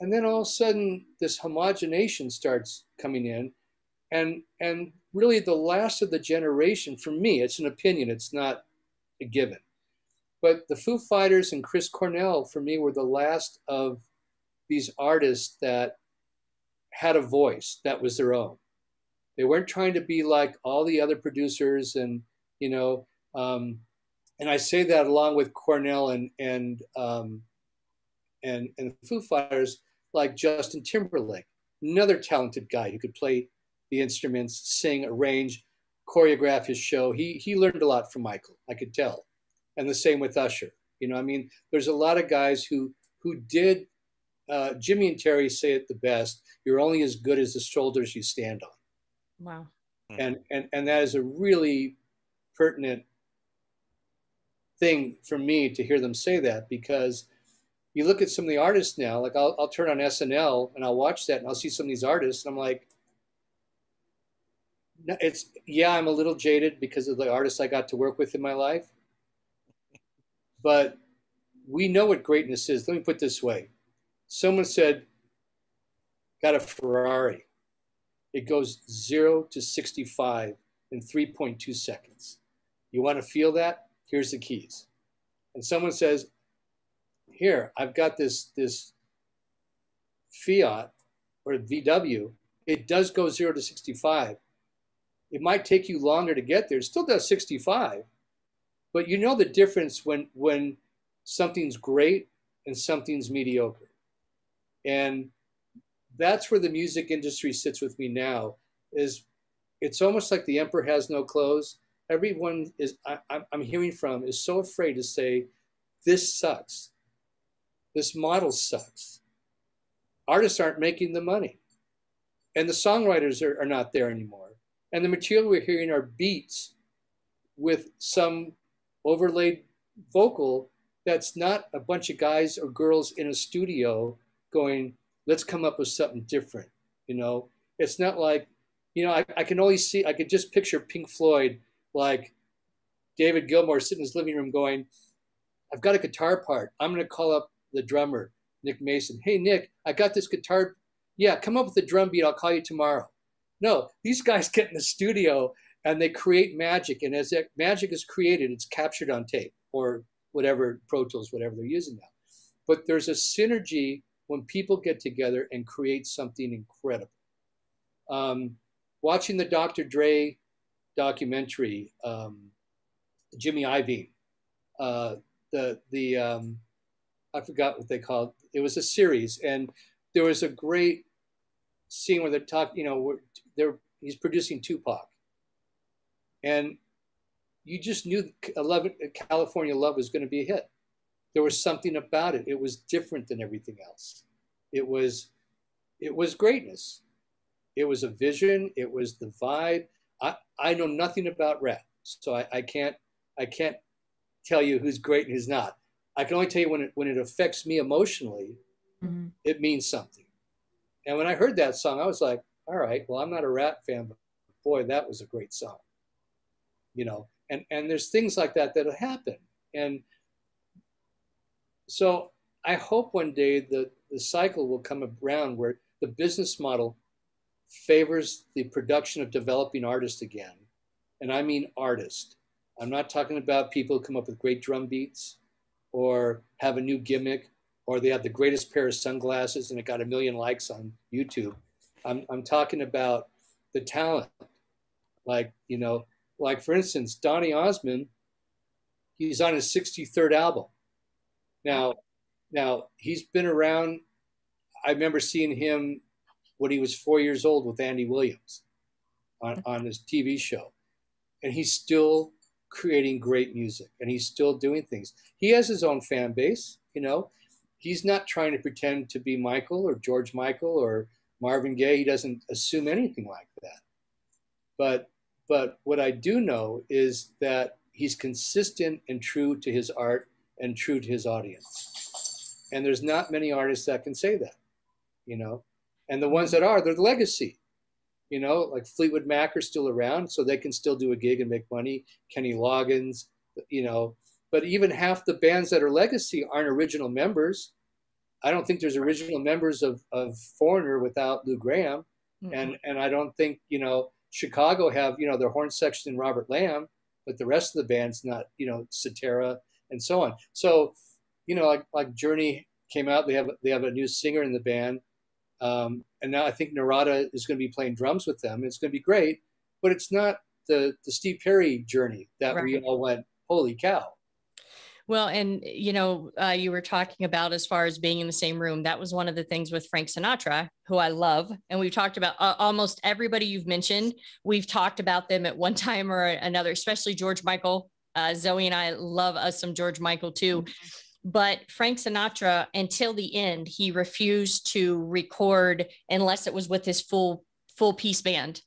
And then all of a sudden this homogenation starts coming in, and, and really the last of the generation, for me, it's an opinion, it's not a given. But the Foo Fighters and Chris Cornell, for me, were the last of these artists that had a voice that was their own. They weren't trying to be like all the other producers and, you know, um, and I say that along with Cornell and, and, um, and, and Foo Fighters, like Justin Timberlake, another talented guy who could play the instruments, sing, arrange, choreograph his show. He, he learned a lot from Michael, I could tell. And the same with Usher. You know, I mean, there's a lot of guys who who did, uh, Jimmy and Terry say it the best, you're only as good as the shoulders you stand on. Wow. And, and, and that is a really pertinent thing for me to hear them say that, because you look at some of the artists now, like I'll, I'll turn on S N L and I'll watch that and I'll see some of these artists and I'm like, it's, yeah, I'm a little jaded because of the artists I got to work with in my life. But we know what greatness is. Let me put it this way. Someone said, got a Ferrari. It goes zero to sixty-five in three point two seconds. You want to feel that? Here's the keys. And someone says, here, I've got this, this Fiat or V W. It does go zero to sixty-five. It might take you longer to get there. It still does sixty-five. But you know the difference when, when something's great and something's mediocre. And that's where the music industry sits with me now, is it's almost like the emperor has no clothes. Everyone is, I, I'm hearing from is so afraid to say, this sucks. This model sucks. Artists aren't making the money. And the songwriters are, are not there anymore. And the material we're hearing are beats with some overlaid vocal that's not a bunch of guys or girls in a studio going, let's come up with something different. You know, it's not like, you know, I, I can only see, I could just picture Pink Floyd, like David Gilmour sitting in his living room going, I've got a guitar part. I'm going to call up the drummer, Nick Mason. Hey, Nick, I got this guitar. Yeah, come up with a drum beat. I'll call you tomorrow. No, these guys get in the studio and they create magic. And as that magic is created, it's captured on tape or whatever, Pro Tools, whatever they're using now. But there's a synergy when people get together and create something incredible. Um, watching the Doctor Dre documentary, um, Jimmy Iovine, uh, the, the um, I forgot what they called it. It was a series. And there was a great scene where they're talking, you know, they're, he's producing Tupac. And you just knew California Love was going to be a hit. There was something about it. It was different than everything else. It was, it was greatness. It was a vision. It was the vibe. I, I know nothing about rap, so I, I can't I can't tell you who's great and who's not. I can only tell you when it, when it affects me emotionally, mm-hmm. it means something. And when I heard that song, I was like, all right, well, I'm not a rap fan, but boy, that was a great song. You know, and, and there's things like that that'll happen. And so I hope one day the, the cycle will come around where the business model favors the production of developing artists again. And I mean artists. I'm not talking about people who come up with great drum beats or have a new gimmick or they have the greatest pair of sunglasses and it got a million likes on YouTube. I'm, I'm talking about the talent. Like, you know, like for instance, Donny Osmond, he's on his sixty-third album. Now, now he's been around. I remember seeing him when he was four years old with Andy Williams on, on his T V show. And he's still creating great music and he's still doing things. He has his own fan base, you know. He's not trying to pretend to be Michael or George Michael or Marvin Gaye. He doesn't assume anything like that. But, but what I do know is that he's consistent and true to his art and true to his audience. And there's not many artists that can say that, you know. And the ones that are, they're the legacy. You know, like Fleetwood Mac are still around, so they can still do a gig and make money. Kenny Loggins, you know. But even half the bands that are legacy aren't original members. I don't think there's original members of, of Foreigner without Lou Gramm. Mm-hmm. And, and I don't think, you know, Chicago have, you know, their horn section and Robert Lamb, but the rest of the band's not, you know, Cetera and so on. So, you know, like, like Journey came out, they have, they have a new singer in the band. Um, and now I think Narada is going to be playing drums with them. It's going to be great, but it's not the, the Steve Perry Journey that right. we all went, holy cow. Well, and you know, uh, you were talking about as far as being in the same room. That was one of the things with Frank Sinatra, who I love. And we've talked about uh, almost everybody you've mentioned. We've talked about them at one time or another, especially George Michael. Uh, Zoe and I love us some George Michael too. Mm-hmm. But Frank Sinatra, until the end, he refused to record unless it was with his full full piece band.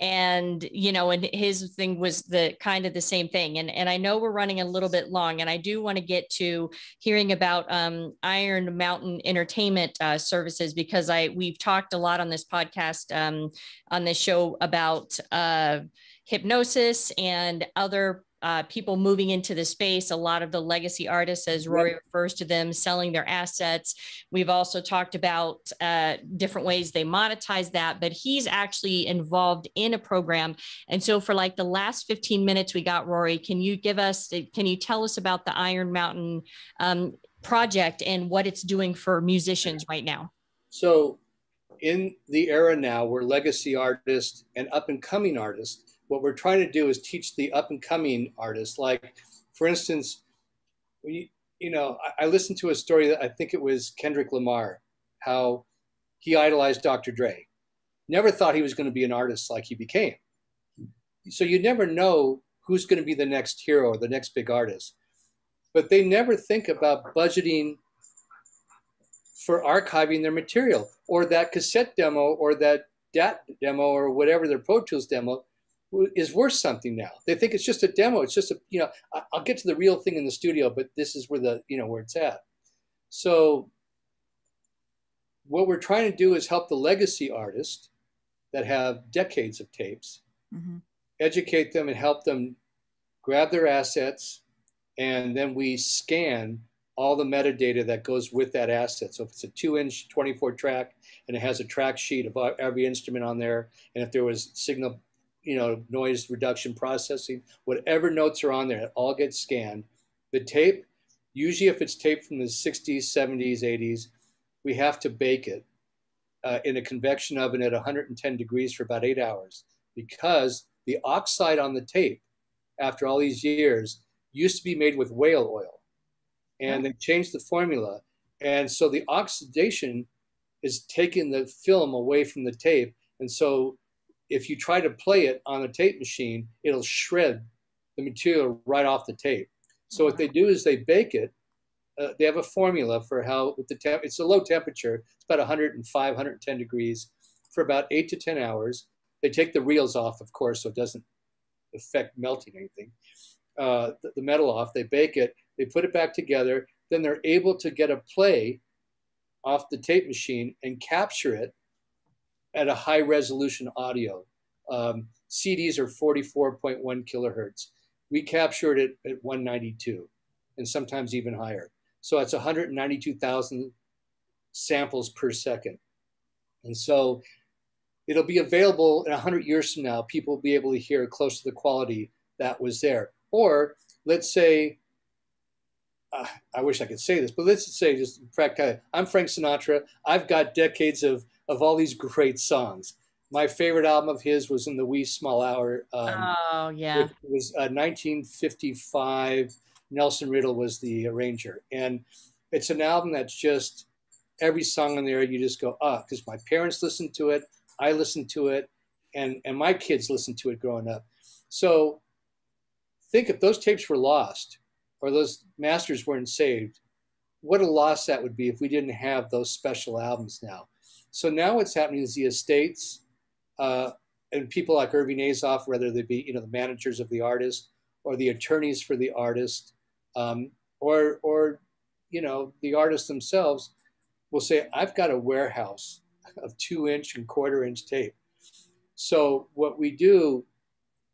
And, you know, and his thing was the kind of the same thing. And, and I know we're running a little bit long, and I do want to get to hearing about um, Iron Mountain Entertainment uh, Services, because I we've talked a lot on this podcast, um, on this show about uh, hypnosis and other Uh, people moving into the space, a lot of the legacy artists, as Rory refers to them, selling their assets. We've also talked about uh, different ways they monetize that, but he's actually involved in a program. And so for like the last fifteen minutes we got, Rory, can you give us, can you tell us about the Iron Mountain um, project and what it's doing for musicians right now? So in the era now where legacy artists and up and coming artists, what we're trying to do is teach the up and coming artists. Like, for instance, we, you know, I, I listened to a story that I think it was Kendrick Lamar, how he idolized Doctor Dre. Never thought he was going to be an artist like he became. So you never know who's going to be the next hero or the next big artist. But they never think about budgeting for archiving their material or that cassette demo or that D A T demo or whatever, their Pro Tools demo is worth something now. They think it's just a demo. It's just a, you know, I'll get to the real thing in the studio, but this is where the, you know, where it's at. So what we're trying to do is help the legacy artists that have decades of tapes, mm-hmm. educate them and help them grab their assets. And then we scan all the metadata that goes with that asset. So if it's a two-inch twenty-four track and it has a track sheet of every instrument on there, and if there was signal, you know, noise reduction processing, whatever notes are on there, it all gets scanned. The tape, usually if it's tape from the sixties, seventies, eighties, we have to bake it uh, in a convection oven at one hundred ten degrees for about eight hours because the oxide on the tape, after all these years, used to be made with whale oil. And mm-hmm. they changed the formula. And so the oxidation is taking the film away from the tape. And so if you try to play it on a tape machine, it'll shred the material right off the tape. So what they do is they bake it. Uh, they have a formula for how with the temp, it's a low temperature. It's about one oh five, one ten degrees for about eight to ten hours. They take the reels off, of course, so it doesn't affect melting anything. Uh, the, the metal off, they bake it, they put it back together. Then they're able to get a play off the tape machine and capture it at a high resolution audio. Um, C Ds are forty-four point one kilohertz. We captured it at one ninety-two and sometimes even higher. So it's one hundred ninety-two thousand samples per second. And so it'll be available in a hundred years from now. People will be able to hear close to the quality that was there. Or let's say, uh, I wish I could say this, but let's say just practice. I'm Frank Sinatra. I've got decades of, of all these great songs. My favorite album of his was In the Wee Small Hour. Um, oh, yeah. It was uh, nineteen fifty-five. Nelson Riddle was the arranger. And it's an album that's just, every song on there, you just go, ah, oh, because my parents listened to it. I listened to it, and, and my kids listened to it growing up. So think if those tapes were lost or those masters weren't saved, what a loss that would be if we didn't have those special albums now. So now what's happening is the estates uh, and people like Irving Azoff, whether they be, you know, the managers of the artist or the attorneys for the artist um, or, or, you know, the artists themselves will say, I've got a warehouse of two inch and quarter inch tape. So what we do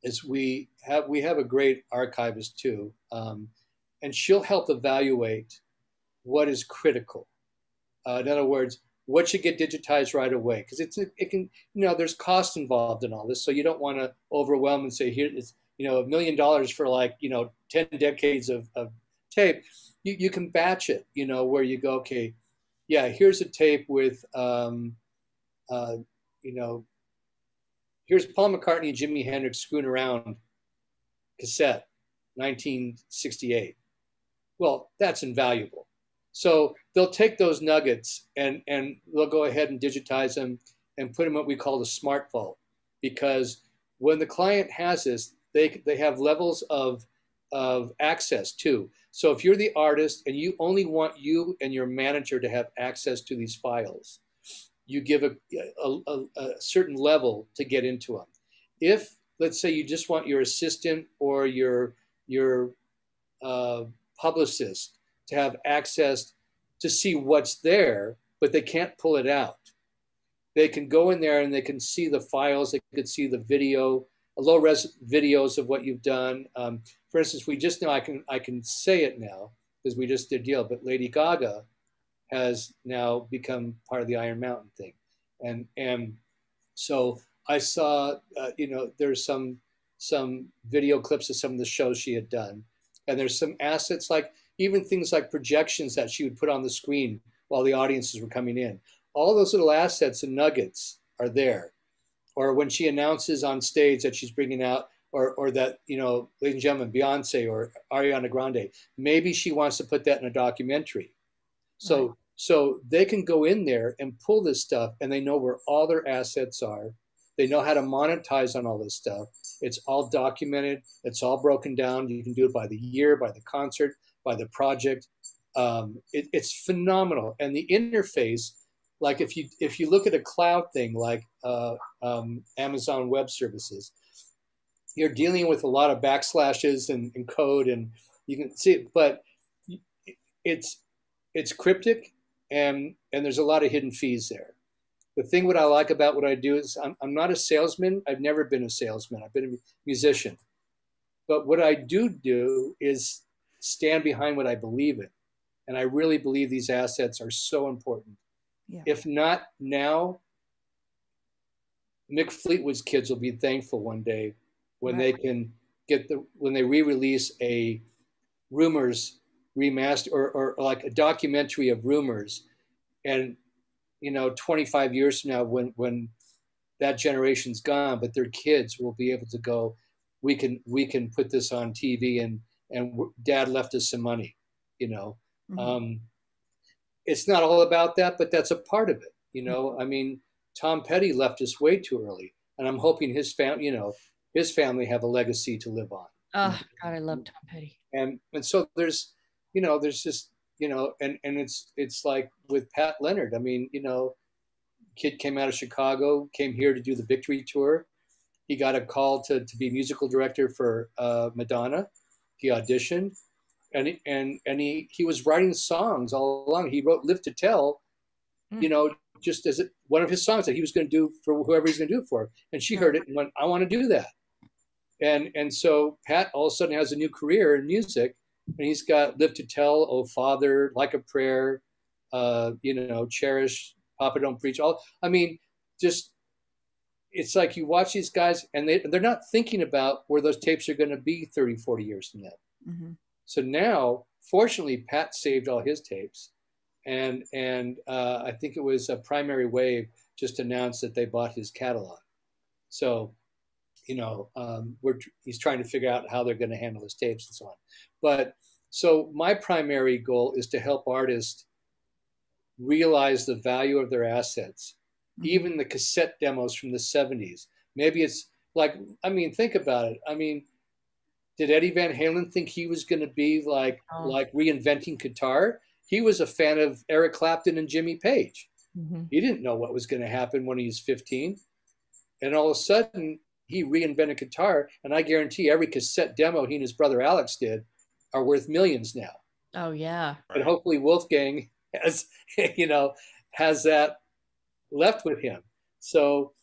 is we have, we have a great archivist too. Um, and she'll help evaluate what is critical. Uh, in other words, what should get digitized right away? Cause it's, it can, you know, there's cost involved in all this. So you don't want to overwhelm and say, here it's, you know, a million dollars for like, you know, ten decades of, of tape. You, you can batch it, you know, where you go, okay, yeah, here's a tape with, um, Uh, you know, here's Paul McCartney and Jimi Hendrix screwing around cassette, nineteen sixty-eight. Well, that's invaluable. So they'll take those nuggets and, and they'll go ahead and digitize them and put them in what we call the smart vault. Because when the client has this, they, they have levels of, of access too. So if you're the artist and you only want you and your manager to have access to these files, you give a, a, a certain level to get into them. If, let's say, you just want your assistant or your, your uh, publicist to have access to see what's there, but they can't pull it out, they can go in there and they can see the files, they could see the video, low-res videos of what you've done. Um, for instance, we just now, I can, I can say it now, because we just did deal, but Lady Gaga has now become part of the Iron Mountain thing. And, and so I saw, uh, you know, there's some, some video clips of some of the shows she had done. And there's some assets, like even things like projections that she would put on the screen while the audiences were coming in. All those little assets and nuggets are there. Or when she announces on stage that she's bringing out, or, or that, you know, ladies and gentlemen, Beyonce or Ariana Grande, maybe she wants to put that in a documentary. So, right. So they can go in there and pull this stuff, and they know where all their assets are. They know how to monetize on all this stuff. It's all documented. It's all broken down. You can do it by the year, by the concert, by the project. Um, it, it's phenomenal. And the interface, like if you, if you look at a cloud thing like uh, um, Amazon Web Services, you're dealing with a lot of backslashes and, and code, and you can see it, but it's, It's cryptic, and, and there's a lot of hidden fees there. The thing what I like about what I do is I'm, I'm not a salesman. I've never been a salesman. I've been a musician. But what I do do is stand behind what I believe in. And I really believe these assets are so important. Yeah. If not now, Mick Fleetwood's kids will be thankful one day when right. they can get the, when they re-release a Rumors remastered or, or, or like a documentary of Rumors, and you know, twenty-five years from now, when when that generation's gone, but their kids will be able to go, we can we can put this on T V, and and Dad left us some money, you know. Mm-hmm. Um, it's not all about that, but that's a part of it, you know. Mm-hmm. I mean, Tom Petty left us way too early, and I'm hoping his family, you know, his family have a legacy to live on. Oh God, I love Tom Petty. And and so there's. You know, there's just, you know, and, and it's, it's like with Pat Leonard. I mean, you know, kid came out of Chicago, came here to do the Victory Tour. He got a call to, to be musical director for uh, Madonna. He auditioned, and, he, and, and he, he was writing songs all along. He wrote Live to Tell, mm. you know, just as it, one of his songs that he was going to do for whoever he's going to do it for. And she heard it and went, I want to do that. And, and so Pat all of a sudden has a new career in music. And he's got Live to Tell, Oh Father, Like a Prayer, uh, you know, Cherish, Papa Don't Preach. All I mean, just it's like you watch these guys and they, they're not thinking about where those tapes are going to be thirty, forty years from now. Mm-hmm. So now, fortunately, Pat saved all his tapes. And, and uh, I think it was a Primary Wave just announced that they bought his catalog. So, you know, um, we're, he's trying to figure out how they're going to handle his tapes and so on. But so my primary goal is to help artists realize the value of their assets, even the cassette demos from the seventies. Maybe it's like, I mean, think about it. I mean, did Eddie Van Halen think he was going to be like, um, like reinventing guitar? He was a fan of Eric Clapton and Jimmy Page. Mm-hmm. He didn't know what was going to happen when he was fifteen. And all of a sudden, he reinvented guitar. And I guarantee every cassette demo he and his brother Alex did are worth millions now. Oh, yeah. And hopefully Wolfgang has, you know, has that left with him. So,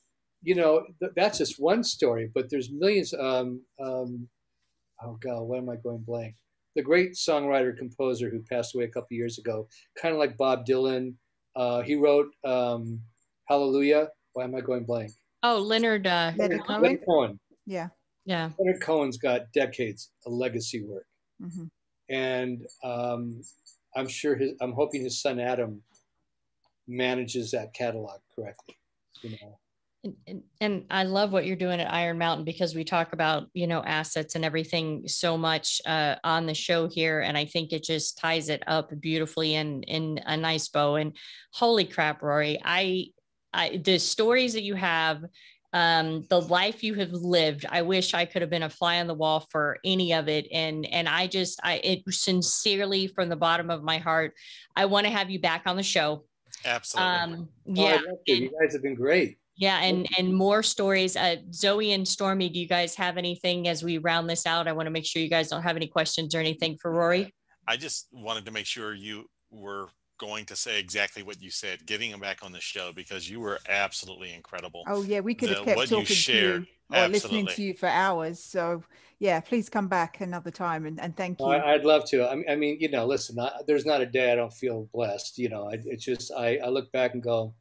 you know, th that's just one story, but there's millions. Um, um, oh, God, why am I going blank? The great songwriter composer who passed away a couple of years ago, kind of like Bob Dylan. Uh, he wrote um, Hallelujah. Why am I going blank? Oh, Leonard. Uh, Leonard, Leonard, Leonard Cohen. Yeah. Yeah. Leonard Cohen's got decades of legacy work. Mm-hmm. And um, I'm sure his, I'm hoping his son, Adam, manages that catalog correctly, you know. And, and, and I love what you're doing at Iron Mountain, because we talk about, you know, assets and everything so much uh, on the show here. And I think it just ties it up beautifully in, in a nice bow. And holy crap, Rory, I, I the stories that you have, um, the life you have lived, I wish I could have been a fly on the wall for any of it. And, and I just, I it sincerely, from the bottom of my heart, I want to have you back on the show. Absolutely. Um, yeah. Oh, you. And, you guys have been great. Yeah. And, and more stories. Uh, Zoe and Stormy, do you guys have anything as we round this out? I want to make sure you guys don't have any questions or anything for Rory. I just wanted to make sure you were going to say exactly what you said, getting him back on the show, because you were absolutely incredible. Oh yeah. We could the, have kept what talking you shared, to you or absolutely. listening to you for hours. So yeah, please come back another time, and, and thank you. Well, I'd love to. I mean, I mean you know, listen, I, there's not a day I don't feel blessed. You know, I, it's just, I, I look back and go,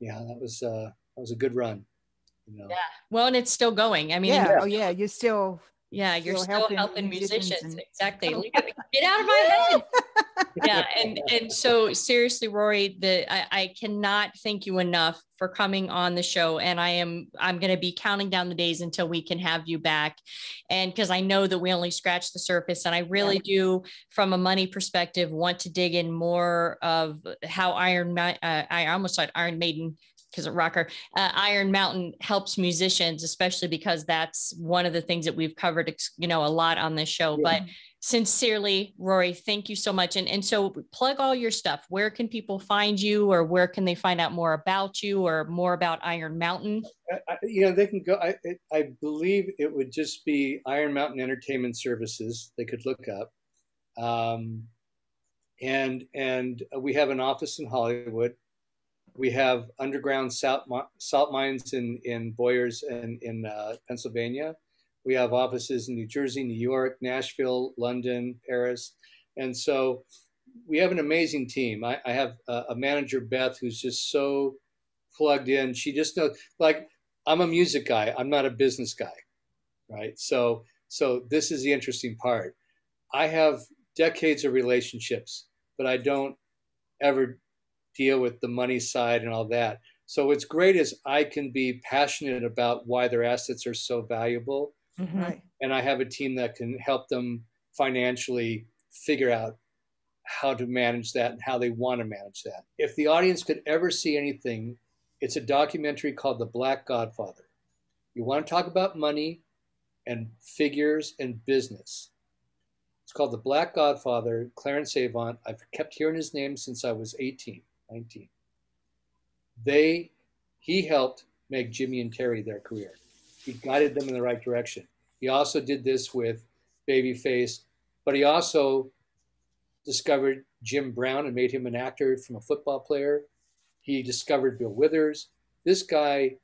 yeah, that was, uh, that was a good run. You know? Yeah. Well, and it's still going. I mean, yeah. Oh yeah. You're still, yeah, you're still, still helping, helping musicians. musicians. And exactly. Look at me. Get out of my head. Yeah. And, and so seriously, Rory, the, I, I cannot thank you enough for coming on the show. And I am, I'm going to be counting down the days until we can have you back. And cause I know that we only scratched the surface, and I really do, from a money perspective, want to dig in more of how Iron, uh, I almost said Iron Maiden, because of rocker, uh, Iron Mountain helps musicians, especially because that's one of the things that we've covered, you know, a lot on this show. Yeah. But sincerely, Rory, thank you so much. And, and so plug all your stuff. Where can people find you, or where can they find out more about you or more about Iron Mountain? I, you know, they can go, I, I believe it would just be Iron Mountain Entertainment Services. They could look up. Um, and, and we have an office in Hollywood. We have underground salt, salt mines in, in Boyers and in uh, Pennsylvania. We have offices in New Jersey, New York, Nashville, London, Paris. And so we have an amazing team. I, I have a, a manager, Beth, who's just so plugged in. She just knows, like, I'm a music guy. I'm not a business guy, right? So, so this is the interesting part. I have decades of relationships, but I don't ever deal with the money side and all that. So what's great is I can be passionate about why their assets are so valuable. Mm-hmm. And I have a team that can help them financially figure out how to manage that and how they want to manage that. If the audience could ever see anything, it's a documentary called The Black Godfather. You want to talk about money and figures and business. It's called The Black Godfather, Clarence Avant. I've kept hearing his name since I was eighteen, nineteen. They, he helped make Jimmy and Terry their career. He guided them in the right direction. He also did this with Babyface, but he also discovered Jim Brown and made him an actor from a football player. He discovered Bill Withers. This guy,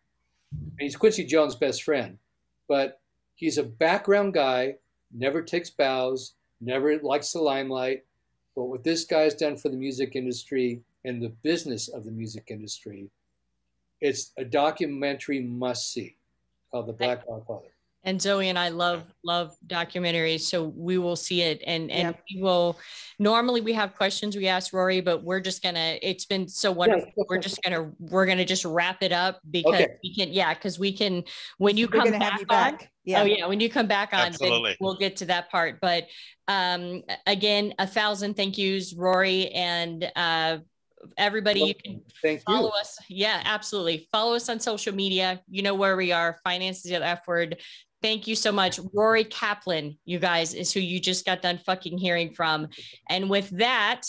he's Quincy Jones' best friend, but he's a background guy, never takes bows, never likes the limelight. But what this guy's done for the music industry and the business of the music industry It's a documentary must see called The Black Godfather. And Zoe and I love, love documentaries. So we will see it. And, and yeah. we will, normally we have questions we ask Rory, but we're just going to, it's been so wonderful. Yeah. We're just going to, we're going to just wrap it up because okay. we can, yeah. Cause we can, when you we're come back, you back on, yeah. oh yeah. When you come back on, then we'll get to that part. But um, again, a thousand thank yous, Rory. And uh, everybody, you can Thank follow you. us. Yeah, absolutely. Follow us on social media. You know where we are. Finance is the F word. Thank you so much. Rory Kaplan, you guys, is who you just got done fucking hearing from. And with that,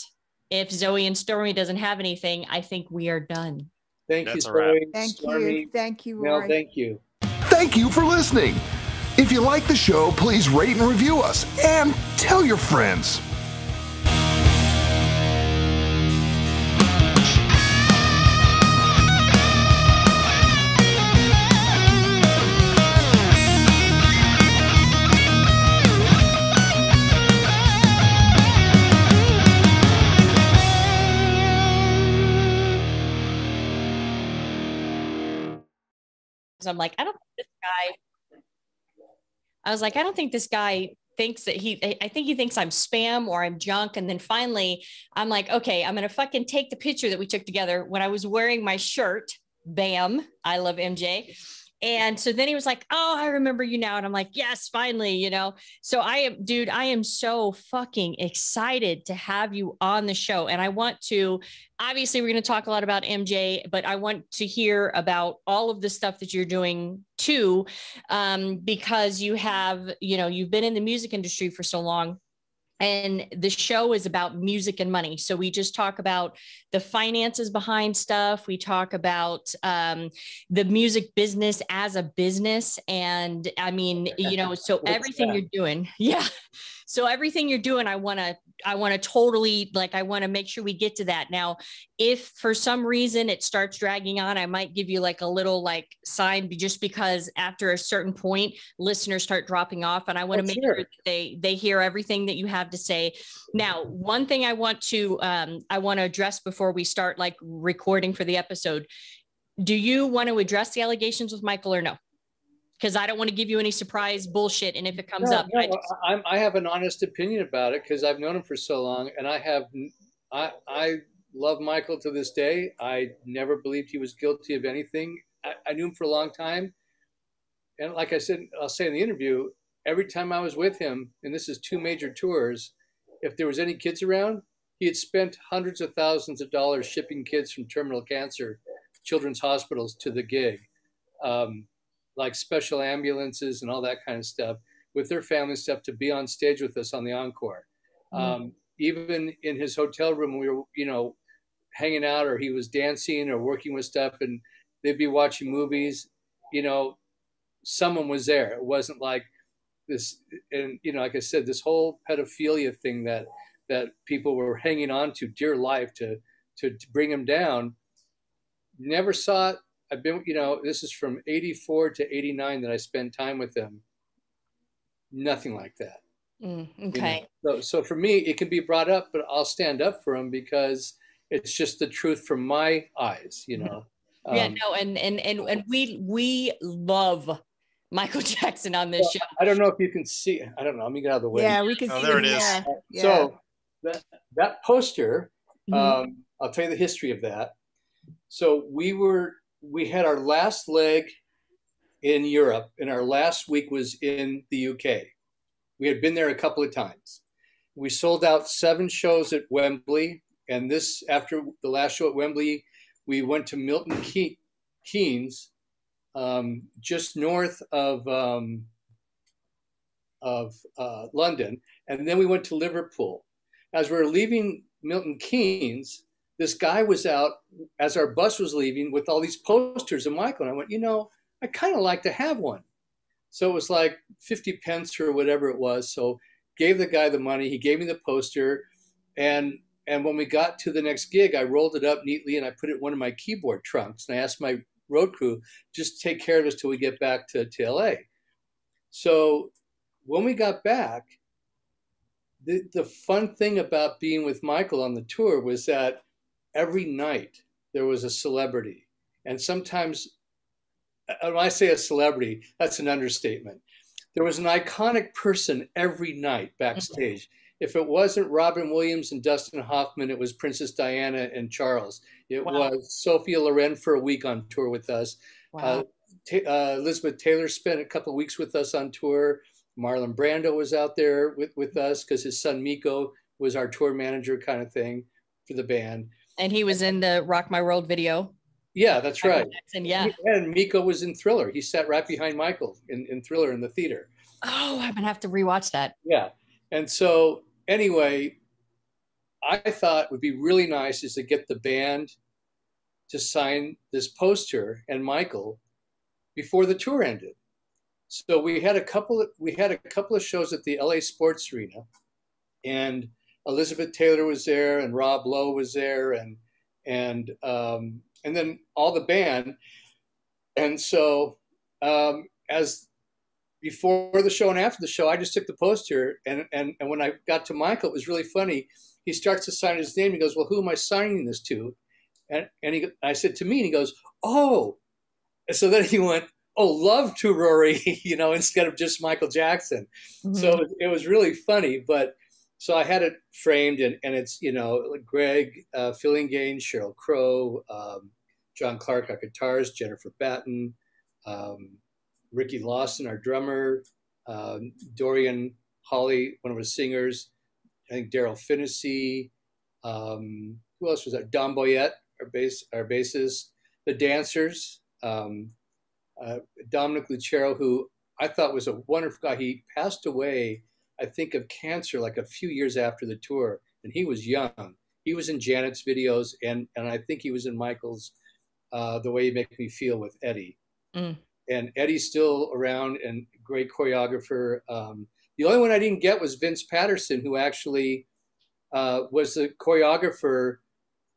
if Zoe and Stormy doesn't have anything, I think we are done. Thank That's you, Zoe. Thank Stormy. you. Thank you, Rory. No, thank you. Thank you for listening. If you like the show, please rate and review us and tell your friends. I'm like, I don't think this guy, I was like, I don't think this guy thinks that he, I think he thinks I'm spam or I'm junk. And then finally I'm like, okay, I'm going to fucking take the picture that we took together when I was wearing my shirt, bam, I love M J. And so then he was like, oh, I remember you now. And I'm like, yes, finally, you know? So I am, dude, I am so fucking excited to have you on the show. And I want to, obviously we're going to talk a lot about M J, but I want to hear about all of the stuff that you're doing too, um, because you have, you know, you've been in the music industry for so long. And the show is about music and money. So we just talk about the finances behind stuff. We talk about um, the music business as a business. And I mean, you know, so What's everything that? you're doing. Yeah. So everything you're doing, I want to, I want to totally, like, I want to make sure we get to that. Now, if for some reason it starts dragging on, I might give you like a little like sign, just because after a certain point, listeners start dropping off, and I want to make sure that they, they hear everything that you have to say. Now, one thing I want to, um, I want to address before we start like recording for the episode. Do you want to address the allegations with Michael or no? Because I don't want to give you any surprise bullshit. And if it comes no, up, no, I, just... I, I have an honest opinion about it because I've known him for so long, and I have, I, I love Michael to this day. I never believed he was guilty of anything. I, I knew him for a long time. And like I said, I'll say in the interview, every time I was with him, and this is two major tours, if there was any kids around, he had spent hundreds of thousands of dollars shipping kids from terminal cancer children's hospitals to the gig. Um, like special ambulances and all that kind of stuff with their family stuff to be on stage with us on the encore. Mm-hmm. Um, even in his hotel room, we were, you know, hanging out, or he was dancing or working with stuff, and they'd be watching movies, you know, someone was there. It wasn't like this. And, you know, like I said, this whole pedophilia thing that, that people were hanging on to dear life to, to, to bring him down, never saw it. I've been, you know, this is from eighty-four to eighty-nine that I spent time with them. Nothing like that. Mm, okay. You know? so, so for me, it can be brought up, but I'll stand up for them because it's just the truth from my eyes, you know? Um, yeah, no. And, and, and, and we, we love Michael Jackson on this so, show. I don't know if you can see, I don't know. Let me get out of the way. Yeah, we can oh, see there it is. Yeah. Yeah. So that, that poster, um, mm-hmm. I'll tell you the history of that. So we were, we had our last leg in Europe, and our last week was in the U K. We had been there a couple of times. We sold out seven shows at Wembley, and this, after the last show at Wembley, we went to Milton Ke Keynes, um, just north of, um, of uh, London, and then we went to Liverpool. As we were leaving Milton Keynes, this guy was out as our bus was leaving with all these posters of Michael. And I went, you know, I kind of like to have one. So it was like fifty pence or whatever it was. So gave the guy the money. He gave me the poster. And, and when we got to the next gig, I rolled it up neatly and I put it in one of my keyboard trunks. And I asked my road crew, just take care of us till we get back to, to L A. So when we got back, the, the fun thing about being with Michael on the tour was that every night there was a celebrity. And sometimes, when I say a celebrity, that's an understatement. There was an iconic person every night backstage. Mm-hmm. If it wasn't Robin Williams and Dustin Hoffman, it was Princess Diana and Charles. It wow. was Sophia Loren for a week on tour with us. Wow. Uh, uh, Elizabeth Taylor spent a couple of weeks with us on tour. Marlon Brando was out there with, with us because his son Miko was our tour manager kind of thing for the band. And he was in the Rock My World video. Yeah, that's right. Jackson, yeah. And Miko was in Thriller. He sat right behind Michael in, in Thriller in the theater. Oh, I'm going to have to rewatch that. Yeah. And so anyway, I thought would be really nice is to get the band to sign this poster and Michael before the tour ended. So we had a couple of, we had a couple of shows at the L A Sports Arena, and Elizabeth Taylor was there and Rob Lowe was there, and and um, and then all the band. And so um, as before the show and after the show, I just took the poster, and, and, and when I got to Michael, it was really funny. He starts to sign his name. He goes, well, who am I signing this to? And, and he, I said, to me. And he goes, oh. And so then he went, oh, love to Rory, you know, instead of just Michael Jackson. Mm-hmm. So it was really funny. But so I had it framed, and, and it's, you know, Greg uh, Phillinganes, Sheryl Crow, um, John Clark, our guitarist, Jennifer Batten, um, Ricky Lawson, our drummer, um, Dorian Holly, one of his singers, I think Daryl Finnessy, um, who else was that? Don Boyette, our bass, our bassist, the dancers, um, uh, Dominic Lucero, who I thought was a wonderful guy. He passed away, I think, of cancer like a few years after the tour, and he was young. He was in Janet's videos, and and I think he was in Michael's uh, The Way You Make Me Feel with Eddie. Mm. And Eddie's still around and great choreographer. Um, the only one I didn't get was Vince Patterson, who actually uh, was the choreographer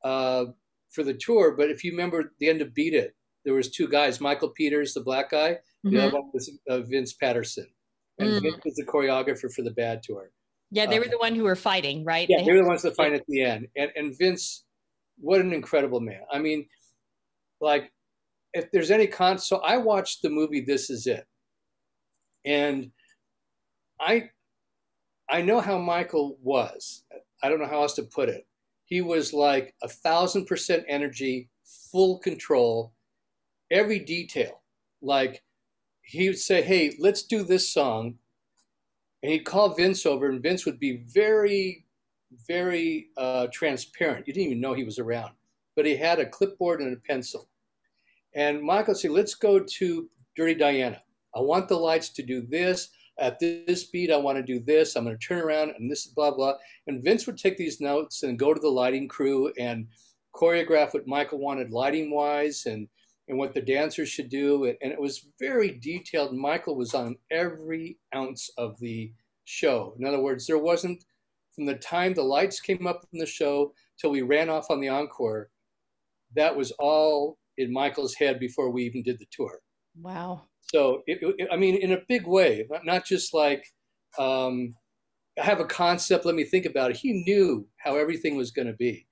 uh, for the tour. But if you remember at the end of Beat It, there was two guys, Michael Peters, the black guy, mm-hmm. the other one was uh, Vince Patterson. And mm. Vince was the choreographer for the Bad Tour. Yeah, they were um, the one who were fighting, right? Yeah, they, they were the ones that fight at the end. And, and Vince, what an incredible man. I mean, like, if there's any con, so I watched the movie This Is It, and I, I know how Michael was. I don't know how else to put it. He was like a thousand percent energy, full control, every detail. Like he would say, "Hey, let's do this song," and he'd call Vince over, and Vince would be very, very uh, transparent. You didn't even know he was around, but he had a clipboard and a pencil. And Michael said, let's go to Dirty Diana. I want the lights to do this. At this beat, I want to do this. I'm going to turn around and this is blah, blah. And Vince would take these notes and go to the lighting crew and choreograph what Michael wanted lighting-wise and, and what the dancers should do. And it was very detailed. Michael was on every ounce of the show. In other words, there wasn't, from the time the lights came up in the show till we ran off on the encore, that was all in Michael's head before we even did the tour. Wow. So, it, it, I mean, in a big way, not, not just like, um, I have a concept, let me think about it. He knew how everything was going to be.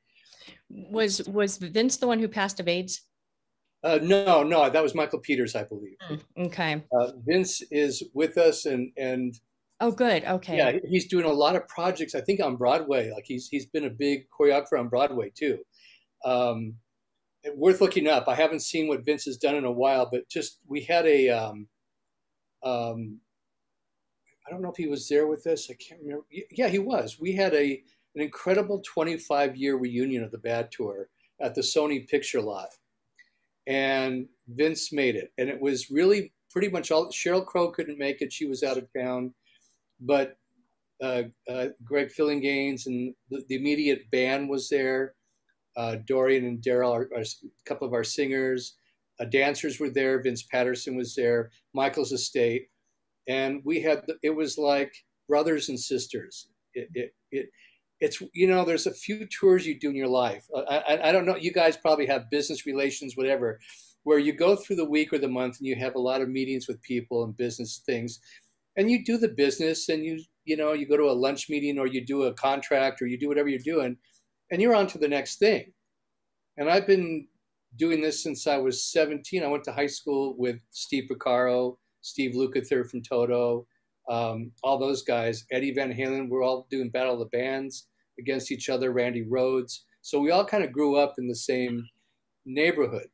Was was Vince the one who passed of AIDS? Uh, no, no, that was Michael Peters, I believe. Mm, okay. Uh, Vince is with us and, and. Oh, good. Okay. Yeah, he's doing a lot of projects, I think, on Broadway. Like, he's he's been a big choreographer on Broadway, too. Um Worth looking up. I haven't seen what Vince has done in a while, but just we had a, um, um, I don't know if he was there with us. I can't remember. Yeah, he was. We had a an incredible twenty-five year reunion of the Bad Tour at the Sony Picture Lot, and Vince made it. And it was really pretty much all. Sheryl Crow couldn't make it; she was out of town. But uh, uh, Greg Phillinganes and the, the immediate band was there. Uh, Dorian and Daryl, are, are a couple of our singers, uh, dancers were there. Vince Patterson was there, Michael's estate, and we had. The, it was like brothers and sisters. It, it, it, it's you know, there's a few tours you do in your life. I, I, I don't know. You guys probably have business relations, whatever, where you go through the week or the month, and you have a lot of meetings with people and business things, and you do the business, and you you know you go to a lunch meeting or you do a contract or you do whatever you're doing. And you're on to the next thing. And I've been doing this since I was seventeen. I went to high school with Steve Porcaro, Steve Lukather from Toto, um, all those guys, Eddie Van Halen. We're all doing Battle of the Bands against each other, Randy Rhoads. So we all kind of grew up in the same neighborhood.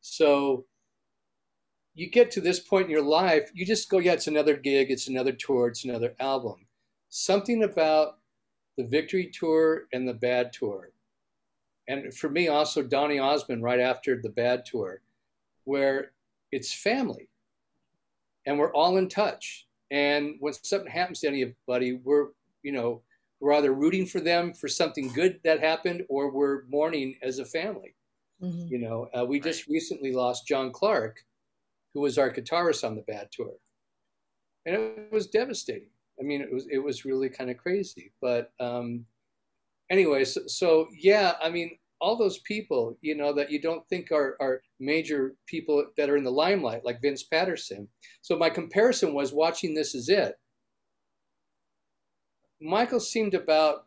So you get to this point in your life, you just go, yeah, it's another gig, it's another tour, it's another album. Something about the Victory Tour and the Bad Tour. And for me also, Donny Osmond right after the Bad Tour, where it's family and we're all in touch. And when something happens to anybody, we're, you know, we're either rooting for them for something good that happened or we're mourning as a family. Mm-hmm. You know, uh, we right. just recently lost John Clark, who was our guitarist on the Bad Tour. And it was devastating. I mean, it was, it was really kind of crazy, but um, anyway, so, so yeah, I mean, all those people, you know, that you don't think are, are major people that are in the limelight, like Vince Patterson. So my comparison was watching This Is It. Michael seemed about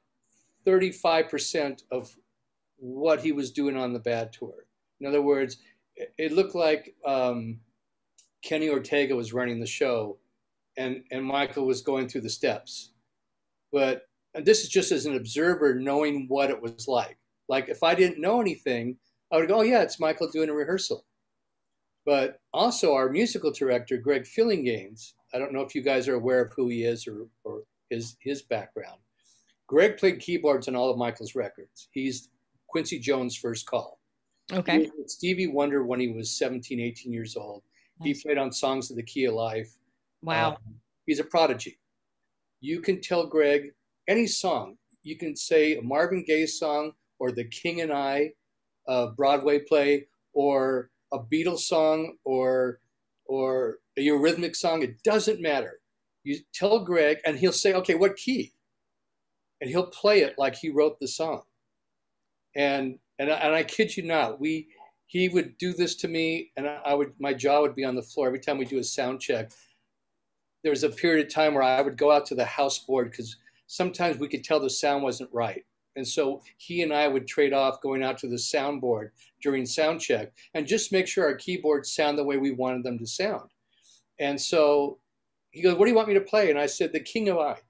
thirty-five percent of what he was doing on the Bad Tour. In other words, it looked like um, Kenny Ortega was running the show and, and Michael was going through the steps. But and this is just as an observer knowing what it was like. Like if I didn't know anything, I would go, oh yeah, it's Michael doing a rehearsal. But also our musical director, Greg Phillinganes, I don't know if you guys are aware of who he is or, or his, his background. Greg played keyboards on all of Michael's records. He's Quincy Jones' first call. Okay. He was with Stevie Wonder when he was seventeen, eighteen years old. Nice. He played on Songs of the Key of Life. Wow. Um, he's a prodigy. You can tell Greg any song. You can say a Marvin Gaye song or The King and I, a Broadway play, or a Beatles song, or, or a Eurythmics song. It doesn't matter. You tell Greg and he'll say, okay, what key? And he'll play it like he wrote the song. And, and, I, and I kid you not, we, he would do this to me and I would, my jaw would be on the floor every time we do a sound check. There was a period of time where I would go out to the house board because sometimes we could tell the sound wasn't right. And so he and I would trade off going out to the sound board during sound check and just make sure our keyboards sound the way we wanted them to sound. And so he goes, what do you want me to play? And I said, The King of I.